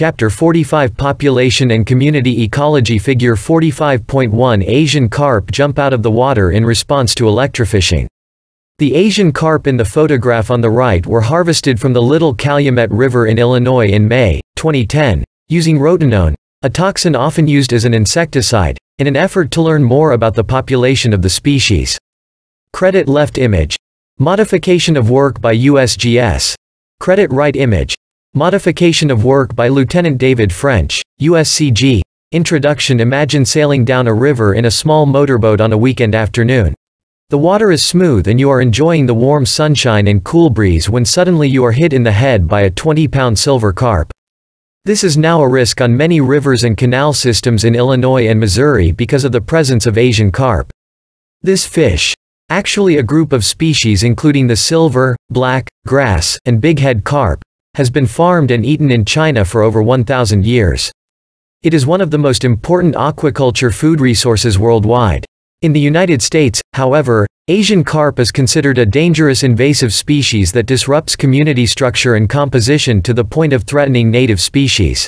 Chapter 45 Population and Community Ecology. Figure 45.1 Asian carp jump out of the water in response to electrofishing. The Asian carp in the photograph on the right were harvested from the Little Calumet River in Illinois in May 2010, using rotenone, a toxin often used as an insecticide, in an effort to learn more about the population of the species. Credit left image. Modification of work by USGS. Credit right image. Modification of work by Lieutenant David French, USCG. Introduction. Imagine sailing down a river in a small motorboat on a weekend afternoon. The water is smooth and you are enjoying the warm sunshine and cool breeze when suddenly you are hit in the head by a 20-pound silver carp. This is now a risk on many rivers and canal systems in Illinois and Missouri because of the presence of Asian carp. This fish, actually a group of species including the silver, black, grass, and bighead carp, has been farmed and eaten in China for over 1,000 years. It is one of the most important aquaculture food resources worldwide. In the United States, however, Asian carp is considered a dangerous invasive species that disrupts community structure and composition to the point of threatening native species.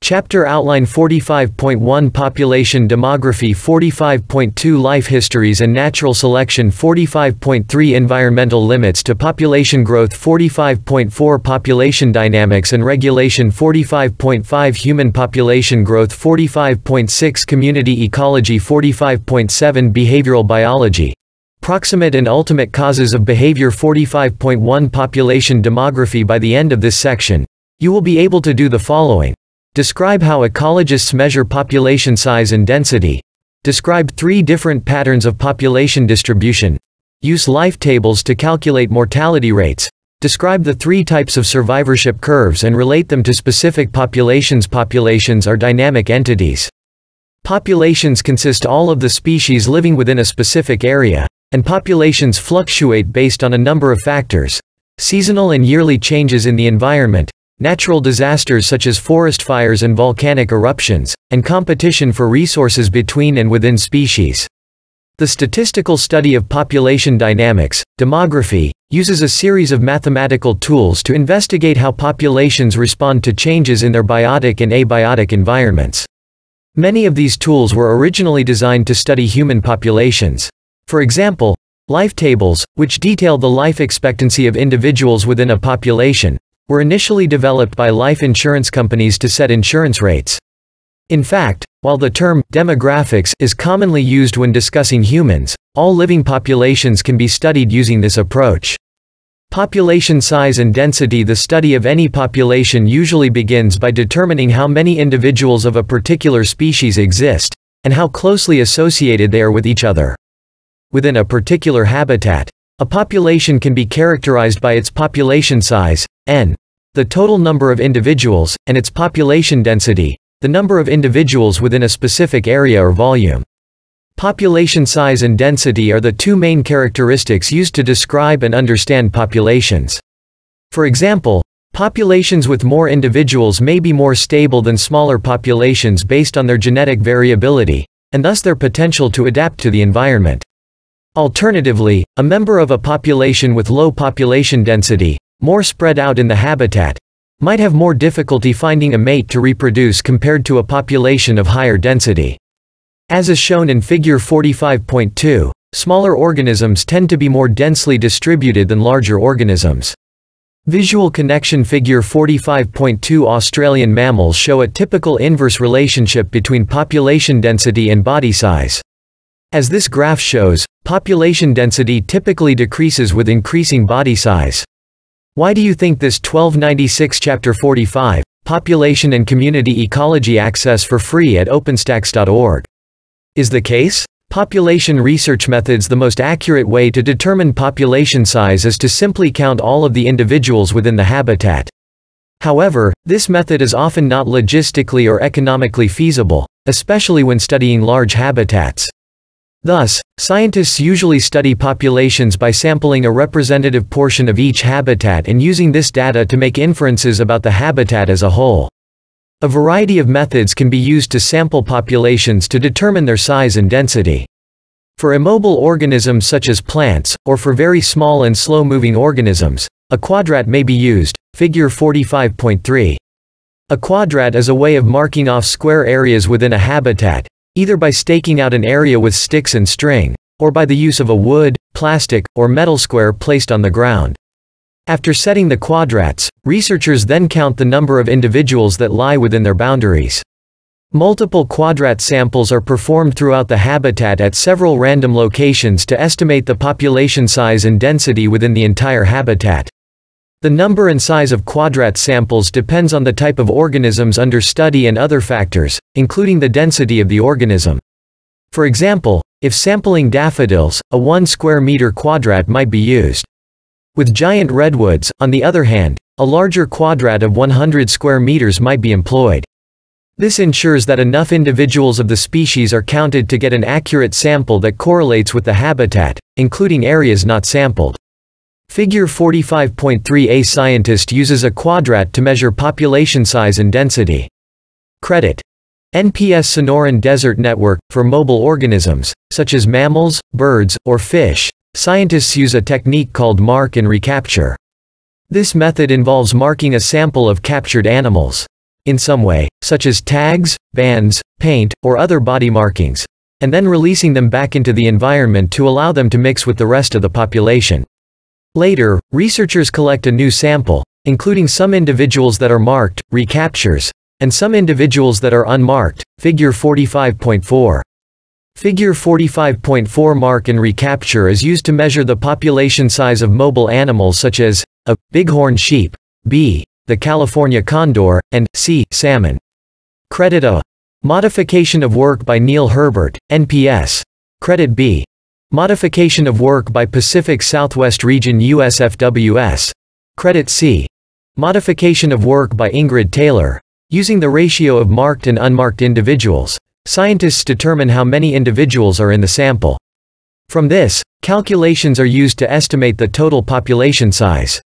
Chapter Outline 45.1 Population Demography 45.2 Life Histories and Natural Selection 45.3 Environmental Limits to Population Growth 45.4 Population Dynamics and Regulation 45.5 Human Population Growth 45.6 Community Ecology 45.7 Behavioral Biology Proximate and Ultimate Causes of Behavior 45.1 Population Demography. By the end of this section, you will be able to do the following. Describe how ecologists measure population size and density. Describe three different patterns of population distribution. Use life tables to calculate mortality rates. Describe the three types of survivorship curves and relate them to specific populations. Populations are dynamic entities. Populations consist all of the species living within a specific area, and populations fluctuate based on a number of factors: seasonal and yearly changes in the environment, natural disasters such as forest fires and volcanic eruptions, and competition for resources between and within species. The statistical study of population dynamics, demography, uses a series of mathematical tools to investigate how populations respond to changes in their biotic and abiotic environments. Many of these tools were originally designed to study human populations. For example, life tables, which detail the life expectancy of individuals within a population, were initially developed by life insurance companies to set insurance rates. In fact, while the term demographics is commonly used when discussing humans, all living populations can be studied using this approach. Population size and density. The study of any population usually begins by determining how many individuals of a particular species exist, and how closely associated they are with each other. Within a particular habitat, a population can be characterized by its population size, n, the total number of individuals, and its population density, the number of individuals within a specific area or volume. Population size and density are the two main characteristics used to describe and understand populations. For example, populations with more individuals may be more stable than smaller populations based on their genetic variability, and thus their potential to adapt to the environment. Alternatively, a member of a population with low population density, more spread out in the habitat, might have more difficulty finding a mate to reproduce compared to a population of higher density. As is shown in Figure 45.2, smaller organisms tend to be more densely distributed than larger organisms. Visual connection. Figure 45.2. Australian mammals show a typical inverse relationship between population density and body size. As this graph shows, population density typically decreases with increasing body size. Why do you think this? 1296. Chapter 45, Population and Community Ecology. Access for free at openstax.org. Is the case? Population research methods. The most accurate way to determine population size is to simply count all of the individuals within the habitat. However, this method is often not logistically or economically feasible, especially when studying large habitats. Thus, scientists usually study populations by sampling a representative portion of each habitat and using this data to make inferences about the habitat as a whole. A variety of methods can be used to sample populations to determine their size and density. For immobile organisms such as plants, or for very small and slow-moving organisms, a quadrat may be used. Figure 45.3. A quadrat is a way of marking off square areas within a habitat, either by staking out an area with sticks and string, or by the use of a wood, plastic, or metal square placed on the ground. After setting the quadrats, researchers then count the number of individuals that lie within their boundaries. Multiple quadrat samples are performed throughout the habitat at several random locations to estimate the population size and density within the entire habitat. The number and size of quadrat samples depends on the type of organisms under study and other factors, including the density of the organism. For example, if sampling daffodils, a 1 square meter quadrat might be used. With giant redwoods, on the other hand, a larger quadrat of 100 square meters might be employed. This ensures that enough individuals of the species are counted to get an accurate sample that correlates with the habitat, including areas not sampled. Figure 45.3a. Scientist uses a quadrat to measure population size and density. Credit NPS Sonoran Desert Network. For mobile organisms, such as mammals, birds, or fish, scientists use a technique called mark and recapture. This method involves marking a sample of captured animals in some way, such as tags, bands, paint, or other body markings, and then releasing them back into the environment to allow them to mix with the rest of the population. Later, researchers collect a new sample, including some individuals that are marked, recaptures, and some individuals that are unmarked, figure 45.4. Figure 45.4. Mark and recapture is used to measure the population size of mobile animals such as a. Bighorn sheep, b. the California condor, and c. salmon. Credit A. Modification of work by Neil Herbert, NPS. Credit B. Modification of work by Pacific Southwest Region, USFWS. Credit C. Modification of work by Ingrid Taylor. Using the ratio of marked and unmarked individuals, scientists determine how many individuals are in the sample. From this, calculations are used to estimate the total population size.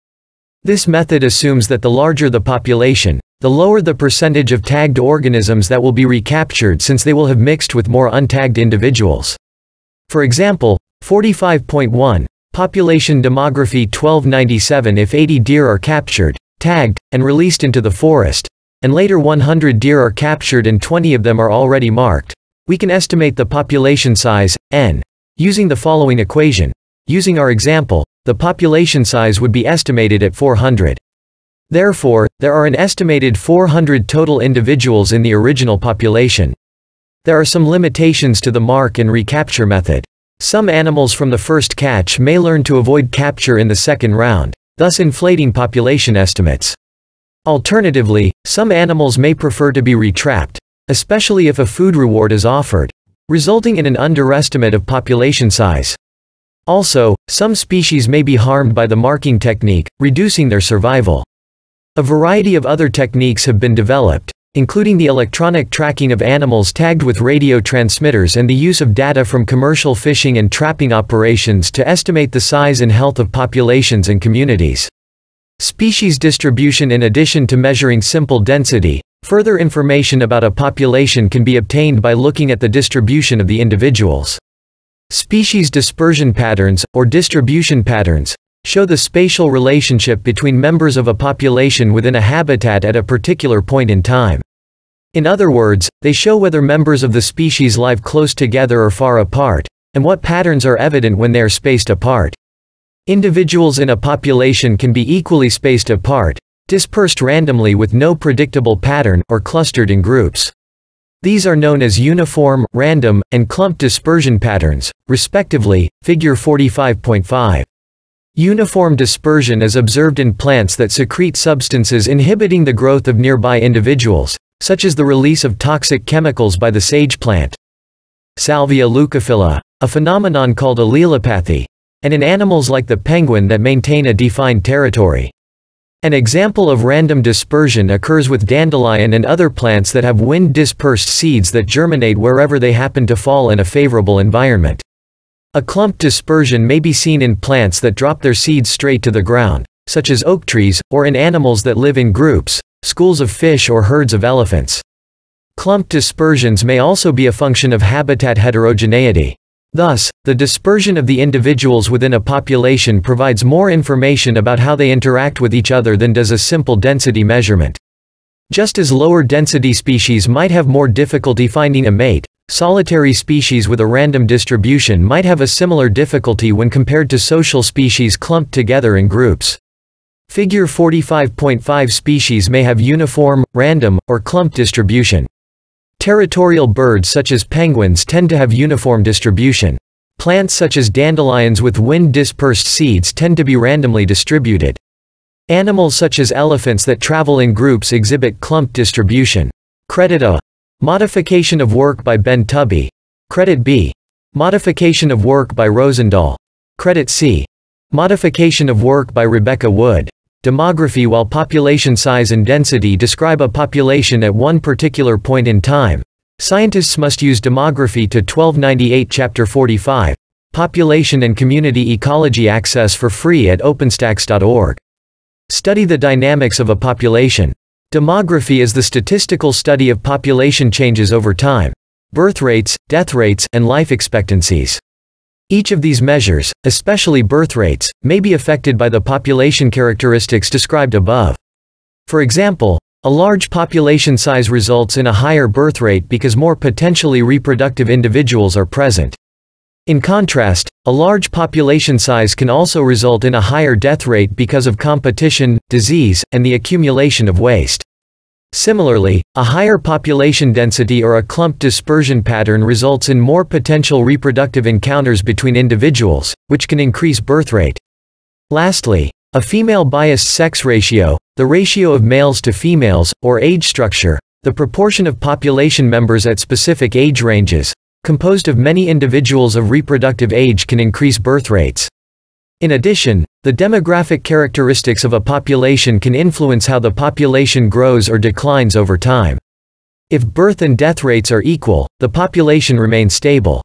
This method assumes that the larger the population, the lower the percentage of tagged organisms that will be recaptured, since they will have mixed with more untagged individuals. For example, 45.1, Population Demography 1297. If 80 deer are captured, tagged, and released into the forest, and later 100 deer are captured and 20 of them are already marked, we can estimate the population size, n, using the following equation. Using our example, the population size would be estimated at 400. Therefore, there are an estimated 400 total individuals in the original population. There are some limitations to the mark and recapture method. Some animals from the first catch may learn to avoid capture in the second round, thus inflating population estimates. Alternatively, some animals may prefer to be retrapped, especially if a food reward is offered, resulting in an underestimate of population size. Also, some species may be harmed by the marking technique, reducing their survival. A variety of other techniques have been developed, including the electronic tracking of animals tagged with radio transmitters and the use of data from commercial fishing and trapping operations to estimate the size and health of populations and communities. Species distribution. In addition to measuring simple density, further information about a population can be obtained by looking at the distribution of the individuals. Species dispersion patterns, or distribution patterns, show the spatial relationship between members of a population within a habitat at a particular point in time. In other words, they show whether members of the species live close together or far apart, and what patterns are evident when they are spaced apart. Individuals in a population can be equally spaced apart, dispersed randomly with no predictable pattern, or clustered in groups. These are known as uniform, random, and clumped dispersion patterns, respectively, figure 45.5. Uniform dispersion is observed in plants that secrete substances inhibiting the growth of nearby individuals, such as the release of toxic chemicals by the sage plant, Salvia leucophylla, a phenomenon called allelopathy, and in animals like the penguin that maintain a defined territory. An example of random dispersion occurs with dandelion and other plants that have wind-dispersed seeds that germinate wherever they happen to fall in a favorable environment. A clumped dispersion may be seen in plants that drop their seeds straight to the ground, such as oak trees, or in animals that live in groups, schools of fish, or herds of elephants. Clumped dispersions may also be a function of habitat heterogeneity. Thus, the dispersion of the individuals within a population provides more information about how they interact with each other than does a simple density measurement. Just as lower-density species might have more difficulty finding a mate, solitary species with a random distribution might have a similar difficulty when compared to social species clumped together in groups. Figure 45.5 species may have uniform, random, or clumped distribution. Territorial birds such as penguins tend to have uniform distribution. Plants such as dandelions with wind-dispersed seeds tend to be randomly distributed. Animals such as elephants that travel in groups exhibit clumped distribution. Credit A. Modification of work by Ben Tubby. Credit B. Modification of work by Rosendahl. Credit C. Modification of work by Rebecca Wood. Demography: while population size and density describe a population at one particular point in time, scientists must use demography to 1298 Chapter 45, Population and Community Ecology access for free at openstacks.org. Study the dynamics of a population. Demography is the statistical study of population changes over time. Birth rates, death rates, and life expectancies. Each of these measures, especially birth rates, may be affected by the population characteristics described above. For example, a large population size results in a higher birth rate because more potentially reproductive individuals are present. In contrast, a large population size can also result in a higher death rate because of competition, disease, and the accumulation of waste. Similarly, a higher population density or a clumped dispersion pattern results in more potential reproductive encounters between individuals, which can increase birth rate. Lastly, a female-biased sex ratio, the ratio of males to females, or age structure, the proportion of population members at specific age ranges, composed of many individuals of reproductive age, can increase birth rates. In addition, the demographic characteristics of a population can influence how the population grows or declines over time. If birth and death rates are equal, the population remains stable.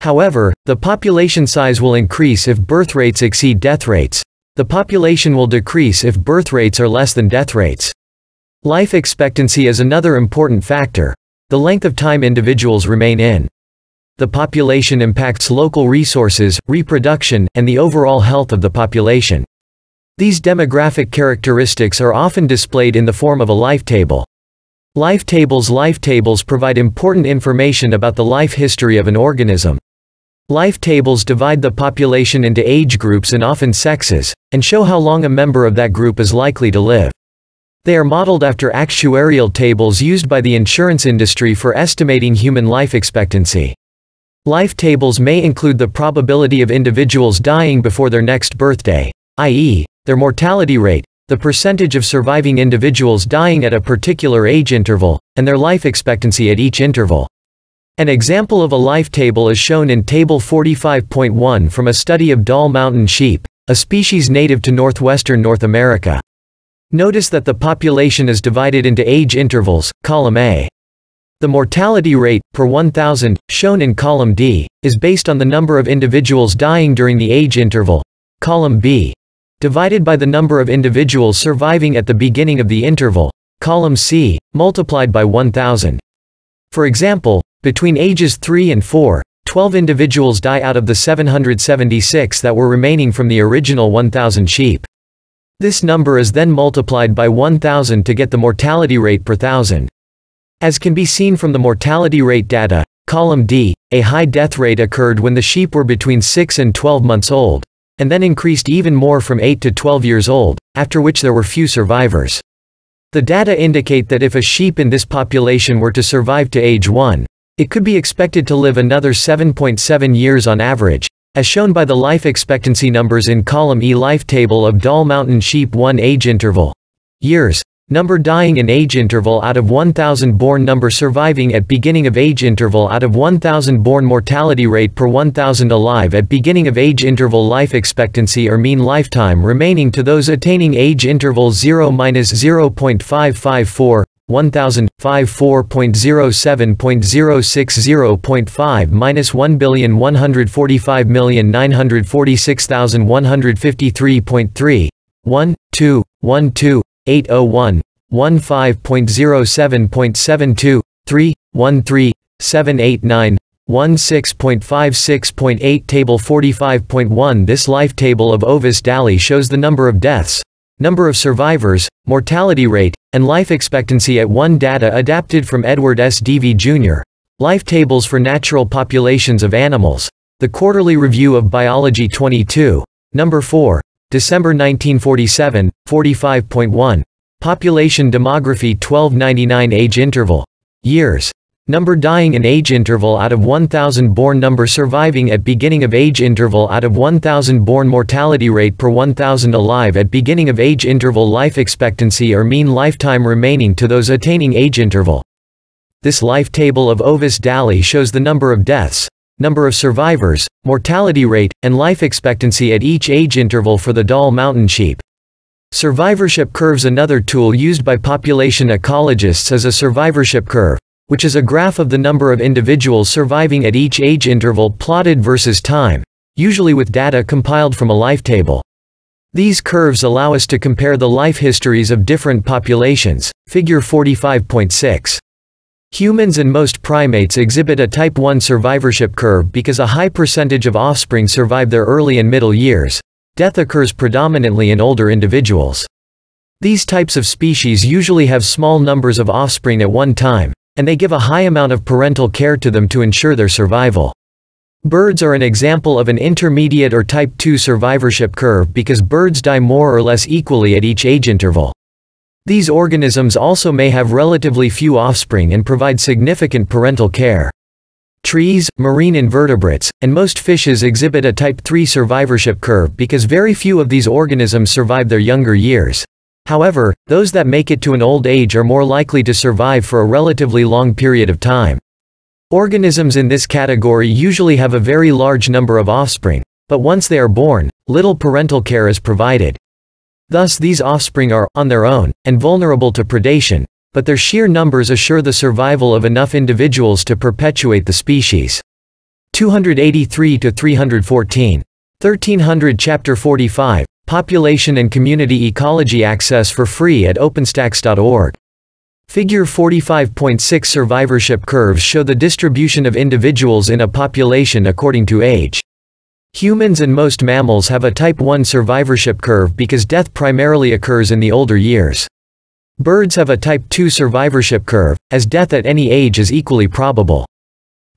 However, the population size will increase if birth rates exceed death rates. The population will decrease if birth rates are less than death rates. Life expectancy is another important factor, the length of time individuals remain in. The population impacts local resources, reproduction, and the overall health of the population. These demographic characteristics are often displayed in the form of a life table. Life tables provide important information about the life history of an organism. Life tables divide the population into age groups and often sexes, and show how long a member of that group is likely to live. They are modeled after actuarial tables used by the insurance industry for estimating human life expectancy. Life tables may include the probability of individuals dying before their next birthday, i.e., their mortality rate, the percentage of surviving individuals dying at a particular age interval, and their life expectancy at each interval. An example of a life table is shown in Table 45.1 from a study of Dall mountain sheep, a species native to northwestern North America. Notice that the population is divided into age intervals, column A. The mortality rate, per 1,000, shown in column D, is based on the number of individuals dying during the age interval, column B, divided by the number of individuals surviving at the beginning of the interval, column C, multiplied by 1,000. For example, between ages 3 and 4, 12 individuals die out of the 776 that were remaining from the original 1,000 sheep. This number is then multiplied by 1,000 to get the mortality rate per 1,000. As can be seen from the mortality rate data, column D, a high death rate occurred when the sheep were between 6 and 12 months old, and then increased even more from 8 to 12 years old, after which there were few survivors. The data indicate that if a sheep in this population were to survive to age 1, it could be expected to live another 7.7 years on average, as shown by the life expectancy numbers in column E. Life table of Dall mountain sheep. 1. Age interval. Years. Number dying in age interval out of 1,000 born. Number surviving at beginning of age interval out of 1,000 born. Mortality rate per 1,000 alive at beginning of age interval. Life expectancy or mean lifetime remaining to those attaining age interval 0-0.554, 1,000, 54.07.060.5 minus 1,145,946,153.3, 1,2,1,2. 801.15.07.72.3.13.789.16.56.8. Table 45.1. This life table of Ovis dalli shows the number of deaths, number of survivors, mortality rate, and life expectancy at one data adapted from Edward S. Devey, Jr. Life tables for natural populations of animals. The Quarterly Review of Biology 22, number 4, December 1947, 45.1. Population demography 1299 age interval. Years. Number dying in age interval out of 1,000 born. Number surviving at beginning of age interval out of 1,000 born. Mortality rate per 1,000 alive at beginning of age interval. Life expectancy or mean lifetime remaining to those attaining age interval. This life table of Ovis dalli shows the number of deaths, number of survivors, mortality rate, and life expectancy at each age interval for the Dall mountain sheep. Survivorship curves. Another tool used by population ecologists is a survivorship curve, which is a graph of the number of individuals surviving at each age interval plotted versus time, usually with data compiled from a life table. These curves allow us to compare the life histories of different populations. Figure 45.6. Humans and most primates exhibit a type 1 survivorship curve because a high percentage of offspring survive their early and middle years. Death occurs predominantly in older individuals. These types of species usually have small numbers of offspring at one time, and they give a high amount of parental care to them to ensure their survival. Birds are an example of an intermediate or type 2 survivorship curve because birds die more or less equally at each age interval. These organisms also may have relatively few offspring and provide significant parental care. Trees, marine invertebrates, and most fishes exhibit a type 3 survivorship curve because very few of these organisms survive their younger years. However, those that make it to an old age are more likely to survive for a relatively long period of time. Organisms in this category usually have a very large number of offspring, but once they are born, little parental care is provided. Thus these offspring are, on their own, and vulnerable to predation, but their sheer numbers assure the survival of enough individuals to perpetuate the species. 283 to 314. 1300. Chapter 45. Population and Community Ecology. Access for free at openstax.org. Figure 45.6. Survivorship curves show the distribution of individuals in a population according to age. Humans and most mammals have a type 1 survivorship curve because death primarily occurs in the older years. Birds have a type 2 survivorship curve, as death at any age is equally probable.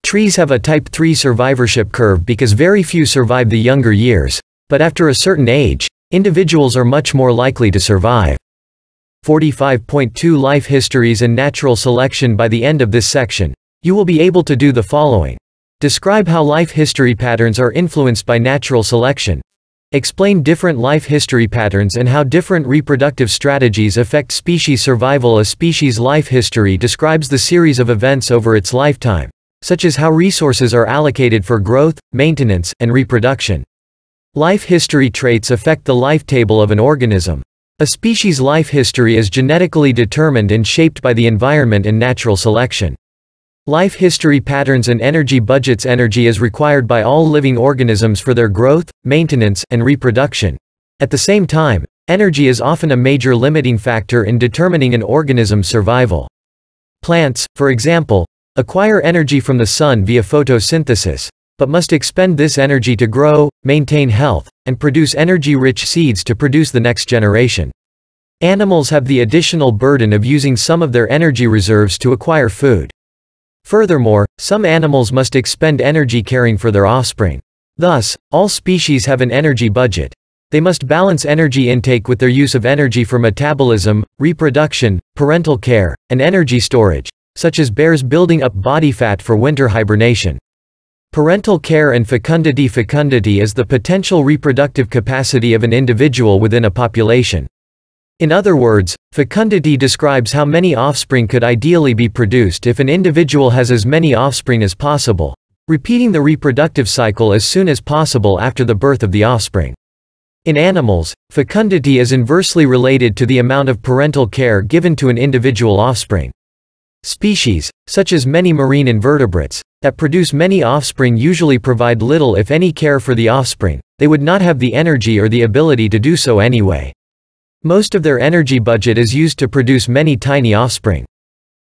Trees have a type 3 survivorship curve because very few survive the younger years, but after a certain age, individuals are much more likely to survive. 45.2 Life histories and natural selection. By the end of this section, you will be able to do the following. Describe how life history patterns are influenced by natural selection. Explain different life history patterns and how different reproductive strategies affect species survival. A species' life history describes the series of events over its lifetime, such as how resources are allocated for growth, maintenance, and reproduction. Life history traits affect the life table of an organism. A species' life history is genetically determined and shaped by the environment and natural selection. Life history patterns and energy budgets. Energy is required by all living organisms for their growth, maintenance, and reproduction. At the same time, energy is often a major limiting factor in determining an organism's survival. Plants, for example, acquire energy from the sun via photosynthesis, but must expend this energy to grow, maintain health, and produce energy-rich seeds to produce the next generation. Animals have the additional burden of using some of their energy reserves to acquire food. Furthermore, some animals must expend energy caring for their offspring. Thus, all species have an energy budget. They must balance energy intake with their use of energy for metabolism, reproduction, parental care, and energy storage, such as bears building up body fat for winter hibernation. Parental care and fecundity. Fecundity is the potential reproductive capacity of an individual within a population. In other words, fecundity describes how many offspring could ideally be produced if an individual has as many offspring as possible, repeating the reproductive cycle as soon as possible after the birth of the offspring. In animals, fecundity is inversely related to the amount of parental care given to an individual offspring. Species, such as many marine invertebrates, that produce many offspring usually provide little if any care for the offspring. They would not have the energy or the ability to do so anyway. Most of their energy budget is used to produce many tiny offspring.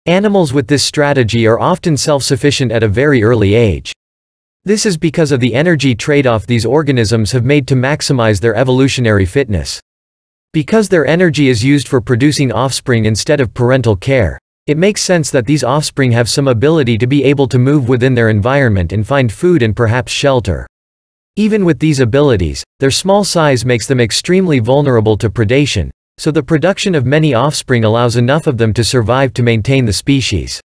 Animals with this strategy are often self-sufficient at a very early age. This is because of the energy trade-off these organisms have made to maximize their evolutionary fitness. Because their energy is used for producing offspring instead of parental care, it makes sense that these offspring have some ability to be able to move within their environment and find food and perhaps shelter. Even with these abilities, their small size makes them extremely vulnerable to predation, so the production of many offspring allows enough of them to survive to maintain the species.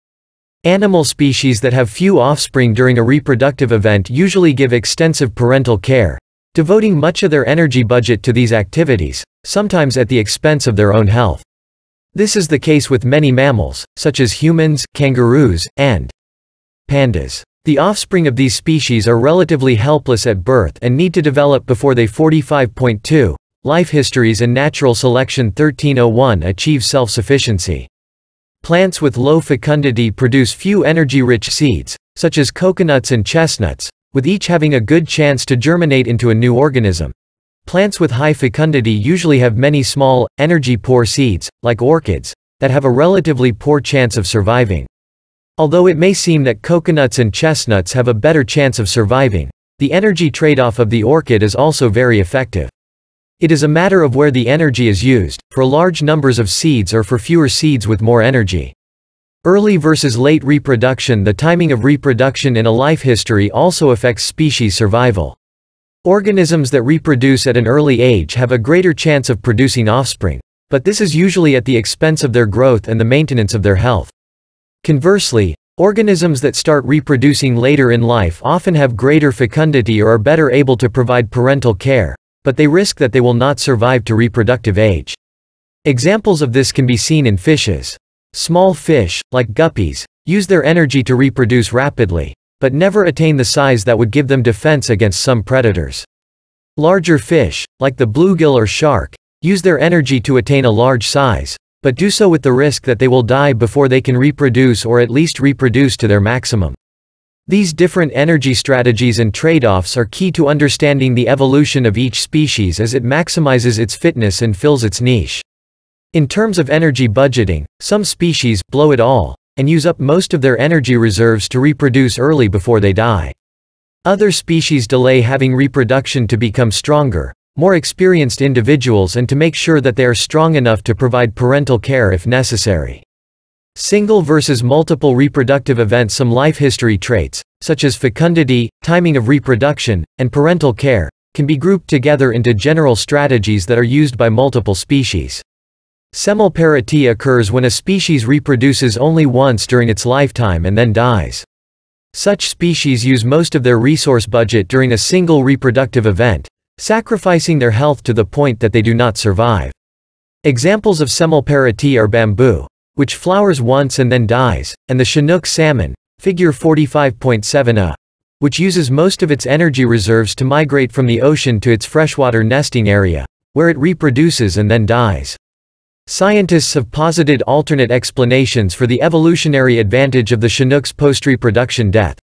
Animal species that have few offspring during a reproductive event usually give extensive parental care, devoting much of their energy budget to these activities, sometimes at the expense of their own health. This is the case with many mammals, such as humans, kangaroos, and pandas. The offspring of these species are relatively helpless at birth and need to develop before they 45.2. Life histories and natural selection 1301 achieve self-sufficiency. Plants with low fecundity produce few energy-rich seeds, such as coconuts and chestnuts, with each having a good chance to germinate into a new organism. Plants with high fecundity usually have many small, energy-poor seeds, like orchids, that have a relatively poor chance of surviving. Although it may seem that coconuts and chestnuts have a better chance of surviving, the energy trade-off of the orchid is also very effective. It is a matter of where the energy is used, for large numbers of seeds or for fewer seeds with more energy. Early versus late reproduction. The timing of reproduction in a life history also affects species survival. Organisms that reproduce at an early age have a greater chance of producing offspring, but this is usually at the expense of their growth and the maintenance of their health. Conversely, organisms that start reproducing later in life often have greater fecundity or are better able to provide parental care, but they risk that they will not survive to reproductive age. Examples of this can be seen in fishes. Small fish, like guppies, use their energy to reproduce rapidly, but never attain the size that would give them defense against some predators. Larger fish, like the bluegill or shark, use their energy to attain a large size, but do so with the risk that they will die before they can reproduce or at least reproduce to their maximum. These different energy strategies and trade-offs are key to understanding the evolution of each species as it maximizes its fitness and fills its niche. In terms of energy budgeting, some species blow it all and use up most of their energy reserves to reproduce early before they die. Other species delay having reproduction to become stronger, more experienced individuals and to make sure that they are strong enough to provide parental care if necessary. Single versus multiple reproductive events. Some life history traits, such as fecundity, timing of reproduction, and parental care, can be grouped together into general strategies that are used by multiple species. Semelparity occurs when a species reproduces only once during its lifetime and then dies. Such species use most of their resource budget during a single reproductive event, sacrificing their health to the point that they do not survive. Examples of semelparity are bamboo, which flowers once and then dies, and the Chinook salmon, figure 45.7a, which uses most of its energy reserves to migrate from the ocean to its freshwater nesting area, where it reproduces and then dies. Scientists have posited alternate explanations for the evolutionary advantage of the Chinook's post-reproduction death: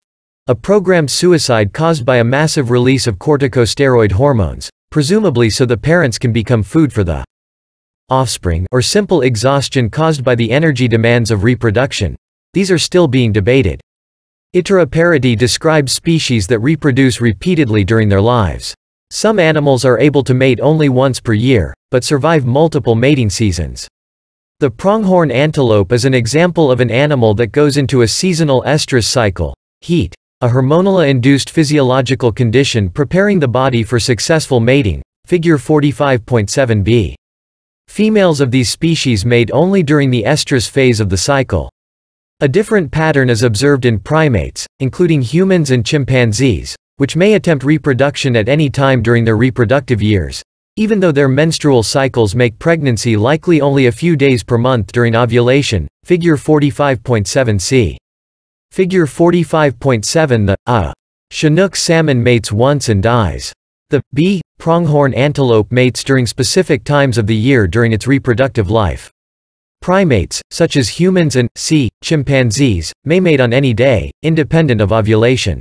a programmed suicide caused by a massive release of corticosteroid hormones, presumably so the parents can become food for the offspring, or simple exhaustion caused by the energy demands of reproduction. These are still being debated. Iteroparity describes species that reproduce repeatedly during their lives. Some animals are able to mate only once per year, but survive multiple mating seasons. The pronghorn antelope is an example of an animal that goes into a seasonal estrus cycle, heat, a hormonal-induced physiological condition preparing the body for successful mating, figure 45.7b. Females of these species mate only during the estrus phase of the cycle. A different pattern is observed in primates, including humans and chimpanzees, which may attempt reproduction at any time during their reproductive years, even though their menstrual cycles make pregnancy likely only a few days per month during ovulation, figure 45.7c. Figure 45.7. The Chinook salmon mates once and dies. The pronghorn antelope mates during specific times of the year during its reproductive life. Primates, such as humans and chimpanzees, may mate on any day, independent of ovulation.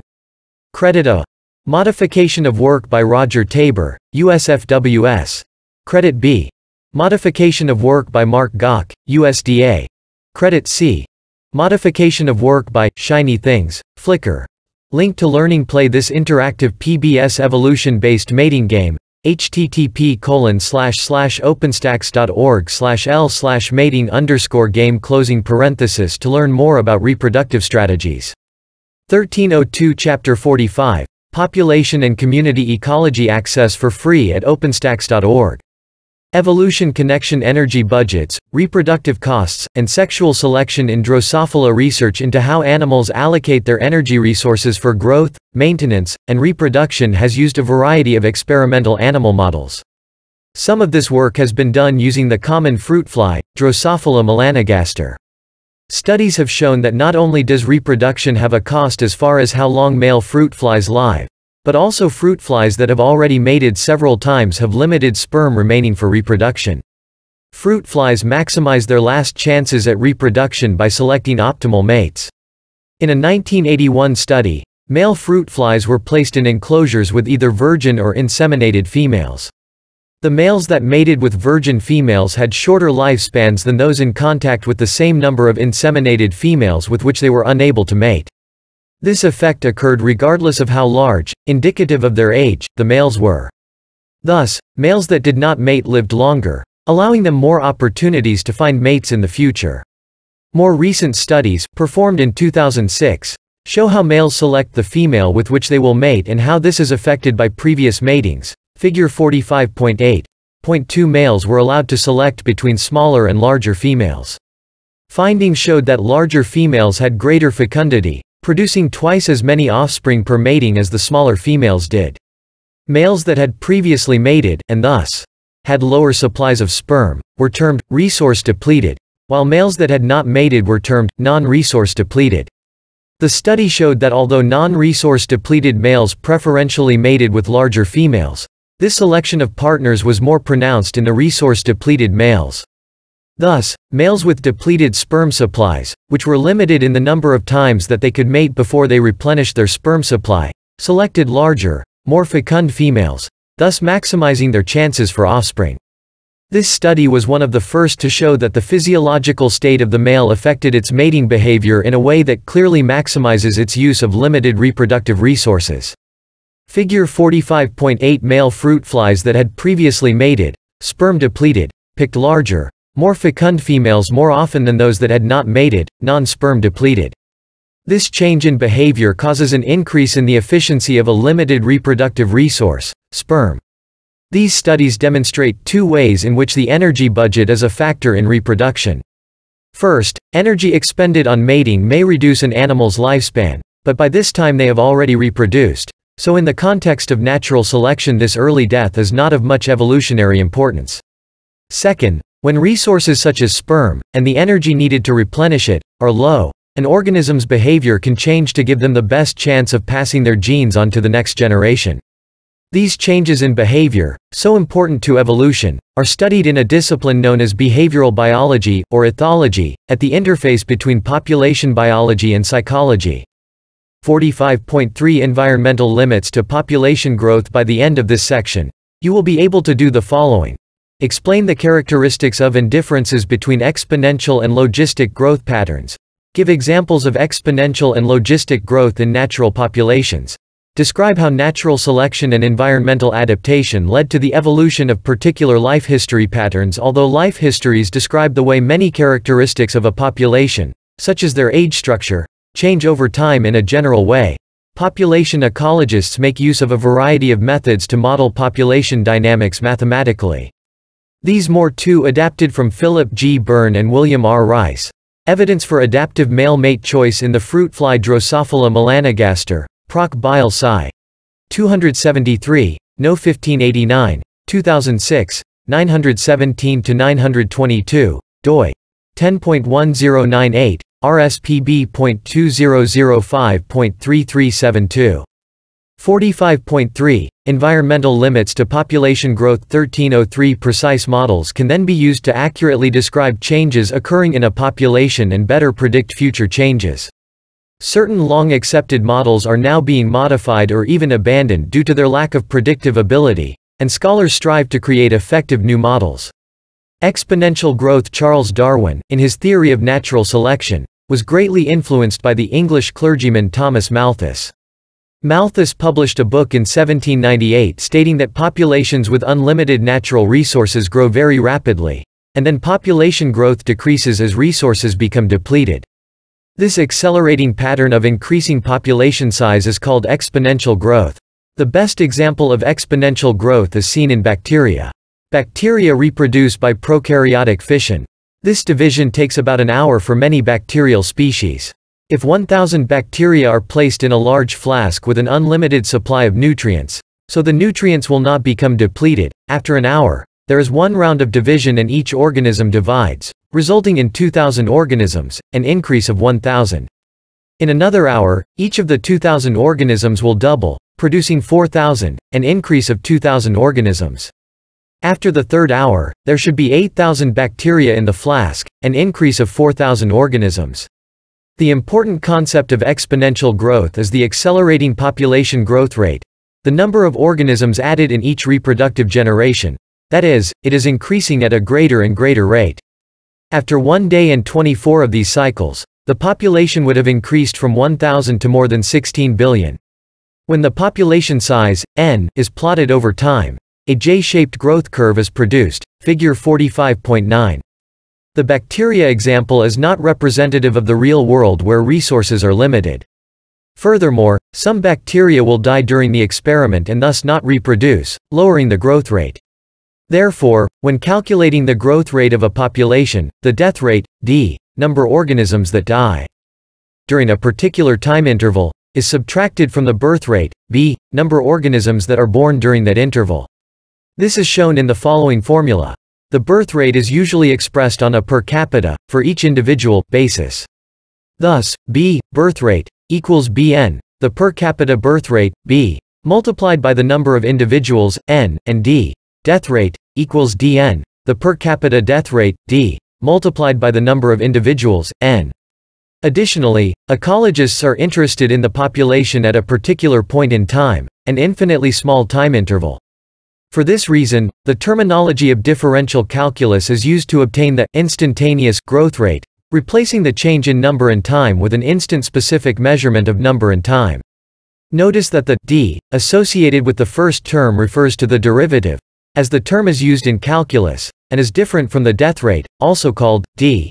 Credit A. Modification of work by Roger Tabor, USFWS. Credit B. Modification of work by Mark Gok, USDA. Credit C. Modification of work by Shiny Things, Flickr. Link to Learning. Play this interactive PBS evolution-based mating game, http://openstacks.org/l/mating_game to learn more about reproductive strategies. 1302 Chapter 45, Population and Community Ecology, access for free at openstacks.org. Evolution, Connection, Energy Budgets, Reproductive Costs, and Sexual Selection in Drosophila, research into how animals allocate their energy resources for growth, maintenance, and reproduction has used a variety of experimental animal models. Some of this work has been done using the common fruit fly, Drosophila melanogaster. Studies have shown that not only does reproduction have a cost as far as how long male fruit flies live, but also fruit flies that have already mated several times have limited sperm remaining for reproduction. Fruit flies maximize their last chances at reproduction by selecting optimal mates. In a 1981 study, male fruit flies were placed in enclosures with either virgin or inseminated females. The males that mated with virgin females had shorter lifespans than those in contact with the same number of inseminated females with which they were unable to mate. This effect occurred regardless of how large, indicative of their age, the males were. Thus, males that did not mate lived longer, allowing them more opportunities to find mates in the future. More recent studies, performed in 2006, show how males select the female with which they will mate and how this is affected by previous matings. Figure 45.8.2 Males were allowed to select between smaller and larger females. Findings showed that larger females had greater fecundity, producing twice as many offspring per mating as the smaller females did. Males that had previously mated, and thus had lower supplies of sperm, were termed resource depleted, while males that had not mated were termed non-resource depleted. The study showed that although non-resource depleted males preferentially mated with larger females, this selection of partners was more pronounced in the resource depleted males. Thus, males with depleted sperm supplies, which were limited in the number of times that they could mate before they replenished their sperm supply, selected larger, more fecund females, thus maximizing their chances for offspring. This study was one of the first to show that the physiological state of the male affected its mating behavior in a way that clearly maximizes its use of limited reproductive resources. Figure 45.8 Male fruit flies that had previously mated, sperm depleted, picked larger, more fecund females more often than those that had not mated, non-sperm depleted. This change in behavior causes an increase in the efficiency of a limited reproductive resource, sperm. These studies demonstrate two ways in which the energy budget is a factor in reproduction. First, energy expended on mating may reduce an animal's lifespan, but by this time they have already reproduced, so in the context of natural selection this early death is not of much evolutionary importance. Second, when resources such as sperm, and the energy needed to replenish it, are low, an organism's behavior can change to give them the best chance of passing their genes on to the next generation. These changes in behavior, so important to evolution, are studied in a discipline known as behavioral biology, or ethology, at the interface between population biology and psychology. 45.3 Environmental limits to population growth. By the end of this section, you will be able to do the following. Explain the characteristics of and differences between exponential and logistic growth patterns. Give examples of exponential and logistic growth in natural populations. Describe how natural selection and environmental adaptation led to the evolution of particular life history patterns. Although life histories describe the way many characteristics of a population, such as their age structure, change over time in a general way, population ecologists make use of a variety of methods to model population dynamics mathematically. These more too adapted from Philip G. Byrne and William R. Rice. Evidence for adaptive male mate choice in the fruit fly Drosophila melanogaster, Proc. Bile Sci. 273, No. 1589, 2006, 917-922, doi. 10.1098, rspb.2005.3372. 45.3 Environmental limits to population growth. 1303 Precise models can then be used to accurately describe changes occurring in a population and better predict future changes. Certain long accepted models are now being modified or even abandoned due to their lack of predictive ability, and scholars strive to create effective new models. Exponential growth. Charles Darwin, in his theory of natural selection, was greatly influenced by the English clergyman Thomas Malthus. Malthus published a book in 1798 stating that populations with unlimited natural resources grow very rapidly, and then population growth decreases as resources become depleted. This accelerating pattern of increasing population size is called exponential growth. The best example of exponential growth is seen in bacteria. Bacteria reproduce by prokaryotic fission. This division takes about an hour for many bacterial species. If 1,000 bacteria are placed in a large flask with an unlimited supply of nutrients, so the nutrients will not become depleted, after an hour, there is one round of division and each organism divides, resulting in 2,000 organisms, an increase of 1,000. In another hour, each of the 2,000 organisms will double, producing 4,000, an increase of 2,000 organisms. After the third hour, there should be 8,000 bacteria in the flask, an increase of 4,000 organisms. The important concept of exponential growth is the accelerating population growth rate, the number of organisms added in each reproductive generation, that is, it is increasing at a greater and greater rate. After 1 day and 24 of these cycles, the population would have increased from 1,000 to more than 16 billion. When the population size, n, is plotted over time, a J-shaped growth curve is produced, figure 45.9. The bacteria example is not representative of the real world where resources are limited. Furthermore, some bacteria will die during the experiment and thus not reproduce, lowering the growth rate. Therefore, when calculating the growth rate of a population, the death rate, d, number organisms that die during a particular time interval, is subtracted from the birth rate, b, number organisms that are born during that interval. This is shown in the following formula. The birth rate is usually expressed on a per capita, for each individual, basis. Thus, B, birth rate, equals Bn, the per capita birth rate, B, multiplied by the number of individuals, N, and D, death rate, equals Dn, the per capita death rate, D, multiplied by the number of individuals, N. Additionally, ecologists are interested in the population at a particular point in time, an infinitely small time interval. For this reason, the terminology of differential calculus is used to obtain the instantaneous growth rate, replacing the change in number and time with an instant-specific measurement of number and time. Notice that the d associated with the first term refers to the derivative, as the term is used in calculus, and is different from the death rate, also called d.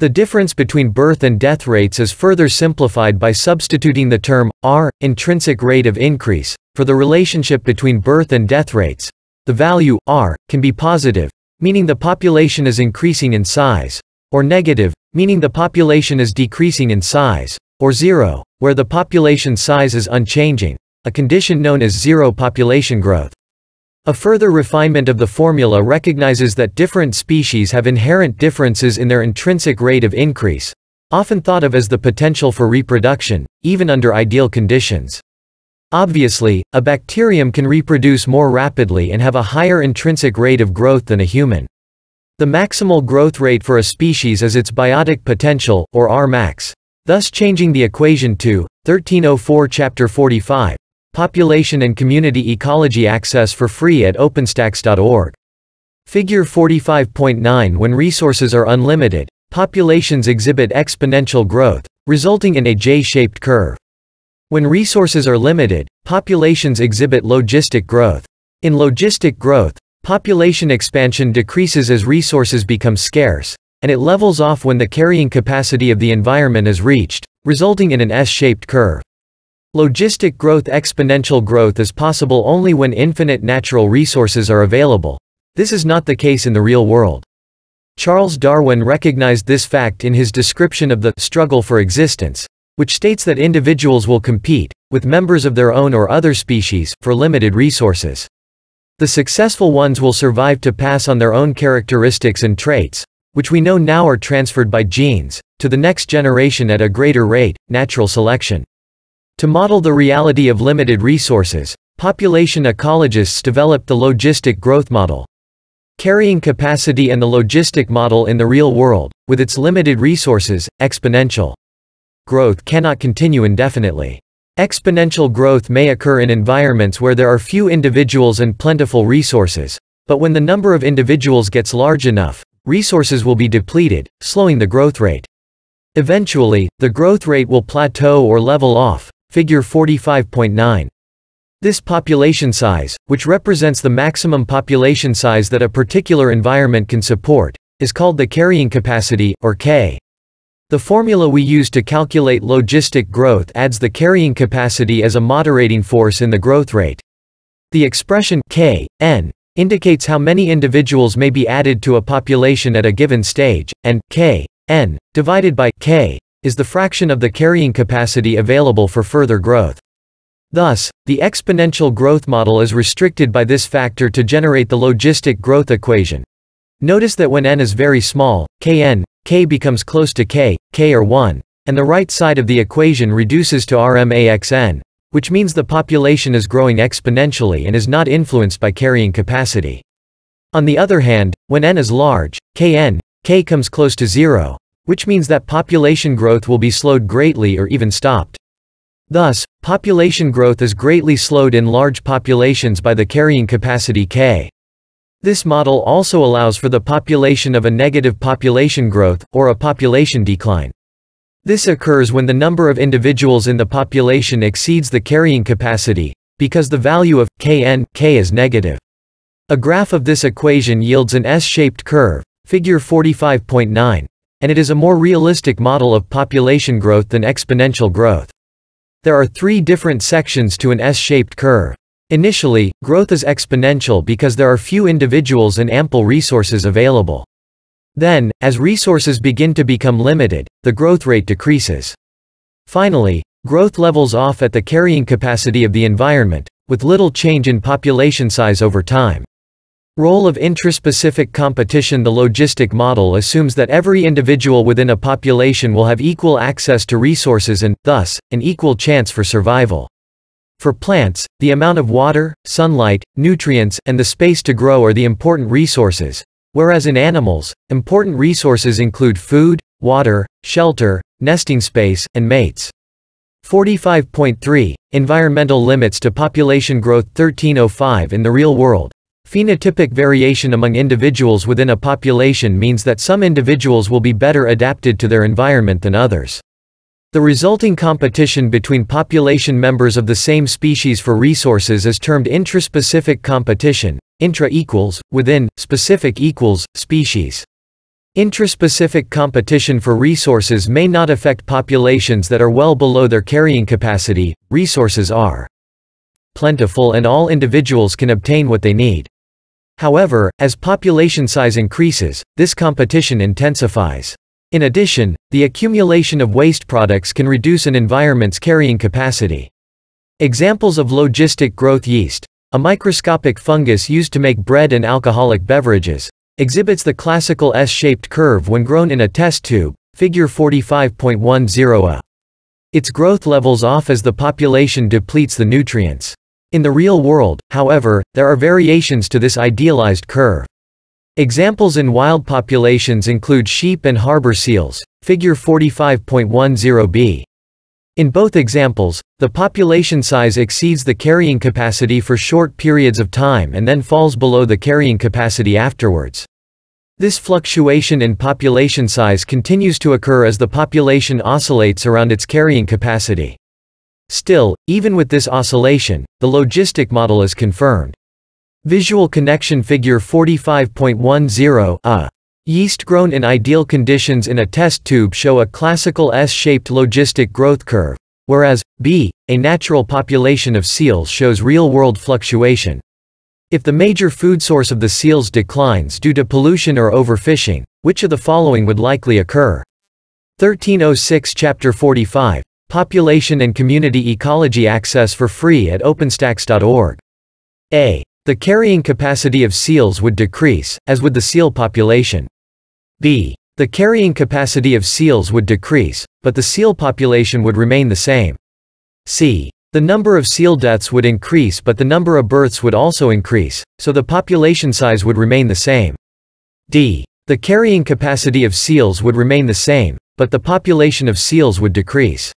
The difference between birth and death rates is further simplified by substituting the term r, intrinsic rate of increase, for the relationship between birth and death rates. The value r can be positive, meaning the population is increasing in size, or negative, meaning the population is decreasing in size, or zero, where the population size is unchanging, a condition known as zero population growth. A further refinement of the formula recognizes that different species have inherent differences in their intrinsic rate of increase, often thought of as the potential for reproduction, even under ideal conditions. Obviously, a bacterium can reproduce more rapidly and have a higher intrinsic rate of growth than a human. The maximal growth rate for a species is its biotic potential, or Rmax, thus changing the equation to 1304 Chapter 45, Population and Community Ecology, access for free at openstax.org. Figure 45.9. When resources are unlimited, populations exhibit exponential growth, resulting in a J-shaped curve. When resources are limited, populations exhibit logistic growth. In logistic growth, population expansion decreases as resources become scarce, and it levels off when the carrying capacity of the environment is reached, resulting in an S-shaped curve. Logistic growth. Exponential growth is possible only when infinite natural resources are available. This is not the case in the real world. Charles Darwin recognized this fact in his description of the struggle for existence, which states that individuals will compete, with members of their own or other species, for limited resources. The successful ones will survive to pass on their own characteristics and traits, which we know now are transferred by genes, to the next generation at a greater rate, natural selection. To model the reality of limited resources, population ecologists developed the logistic growth model. Carrying capacity and the logistic model in the real world, with its limited resources, exponential growth cannot continue indefinitely. Exponential growth may occur in environments where there are few individuals and plentiful resources, but when the number of individuals gets large enough, resources will be depleted, slowing the growth rate. Eventually, the growth rate will plateau or level off, Figure 45.9. This population size, which represents the maximum population size that a particular environment can support, is called the carrying capacity, or K. The formula we use to calculate logistic growth adds the carrying capacity as a moderating force in the growth rate. The expression K, N, indicates how many individuals may be added to a population at a given stage, and K, N, divided by K, is the fraction of the carrying capacity available for further growth. Thus, the exponential growth model is restricted by this factor to generate the logistic growth equation. Notice that when n is very small, kn, k becomes close to k or 1, and the right side of the equation reduces to rmaxn, which means the population is growing exponentially and is not influenced by carrying capacity. On the other hand, when n is large, kn, k comes close to 0, which means that population growth will be slowed greatly or even stopped. Thus, population growth is greatly slowed in large populations by the carrying capacity K. This model also allows for the population of a negative population growth, or a population decline. This occurs when the number of individuals in the population exceeds the carrying capacity, because the value of Kn, K is negative. A graph of this equation yields an S-shaped curve, figure 45.9, and it is a more realistic model of population growth than exponential growth. There are three different sections to an S-shaped curve. Initially, growth is exponential because there are few individuals and ample resources available. Then, as resources begin to become limited, the growth rate decreases. Finally, growth levels off at the carrying capacity of the environment, with little change in population size over time. Role of intraspecific competition. The logistic model assumes that every individual within a population will have equal access to resources and, thus, an equal chance for survival. For plants, the amount of water, sunlight, nutrients, and the space to grow are the important resources, whereas in animals, important resources include food, water, shelter, nesting space, and mates. 45.3. Environmental limits to population growth. 1305. In the real world, phenotypic variation among individuals within a population means that some individuals will be better adapted to their environment than others. The resulting competition between population members of the same species for resources is termed intraspecific competition. Intra equals within, specific equals species. Intraspecific competition for resources may not affect populations that are well below their carrying capacity. Resources are plentiful and all individuals can obtain what they need. However, as population size increases, this competition intensifies. In addition, the accumulation of waste products can reduce an environment's carrying capacity. Examples of logistic growth: yeast, a microscopic fungus used to make bread and alcoholic beverages, exhibits the classical S-shaped curve when grown in a test tube, figure 45.10a. Its growth levels off as the population depletes the nutrients. In the real world, however, there are variations to this idealized curve. Examples in wild populations include sheep and harbor seals, figure 45.10b. In both examples, the population size exceeds the carrying capacity for short periods of time and then falls below the carrying capacity afterwards. This fluctuation in population size continues to occur as the population oscillates around its carrying capacity. Still, even with this oscillation, the logistic model is confirmed. Visual connection. Figure 45.10a. Yeast grown in ideal conditions in a test tube show a classical S-shaped logistic growth curve, whereas b, a natural population of seals, shows real-world fluctuation. If the major food source of the seals declines due to pollution or overfishing, which of the following would likely occur? 1306. Chapter 45. Population and Community Ecology. Access for free at openstacks.org. A. The carrying capacity of seals would decrease, as would the seal population. B. The carrying capacity of seals would decrease, but the seal population would remain the same. C. The number of seal deaths would increase, but the number of births would also increase, so the population size would remain the same. D. The carrying capacity of seals would remain the same, but the population of seals would decrease.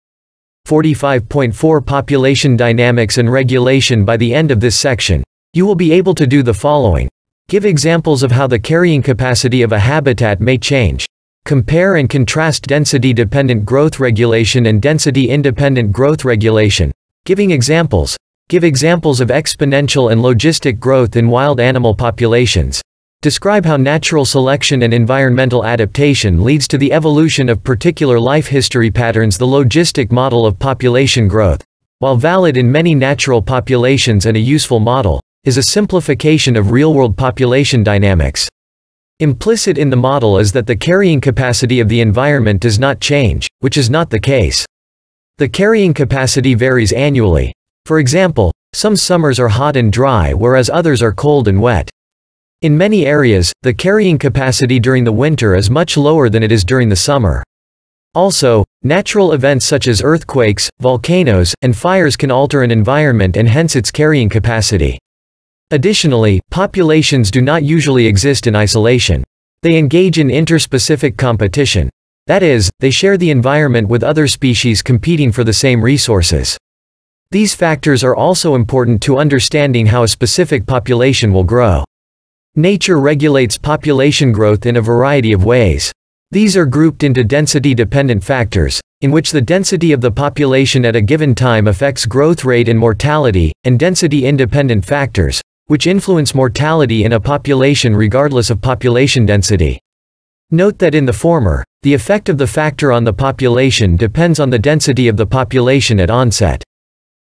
45.4 Population dynamics and regulation. By the end of this section, you will be able to do the following. Give examples of how the carrying capacity of a habitat may change. Compare and contrast density-dependent growth regulation and density-independent growth regulation. Give examples of exponential and logistic growth in wild animal populations. Describe how natural selection and environmental adaptation leads to the evolution of particular life history patterns. The logistic model of population growth, while valid in many natural populations and a useful model, is a simplification of real-world population dynamics. Implicit in the model is that the carrying capacity of the environment does not change, which is not the case. The carrying capacity varies annually. For example, some summers are hot and dry whereas others are cold and wet. In many areas, the carrying capacity during the winter is much lower than it is during the summer. Also, natural events such as earthquakes, volcanoes, and fires can alter an environment and hence its carrying capacity. Additionally, populations do not usually exist in isolation. They engage in interspecific competition. That is, they share the environment with other species competing for the same resources. These factors are also important to understanding how a specific population will grow. Nature regulates population growth in a variety of ways. These are grouped into density-dependent factors, in which the density of the population at a given time affects growth rate and mortality, and density-independent factors, which influence mortality in a population regardless of population density. Note that in the former, the effect of the factor on the population depends on the density of the population at onset.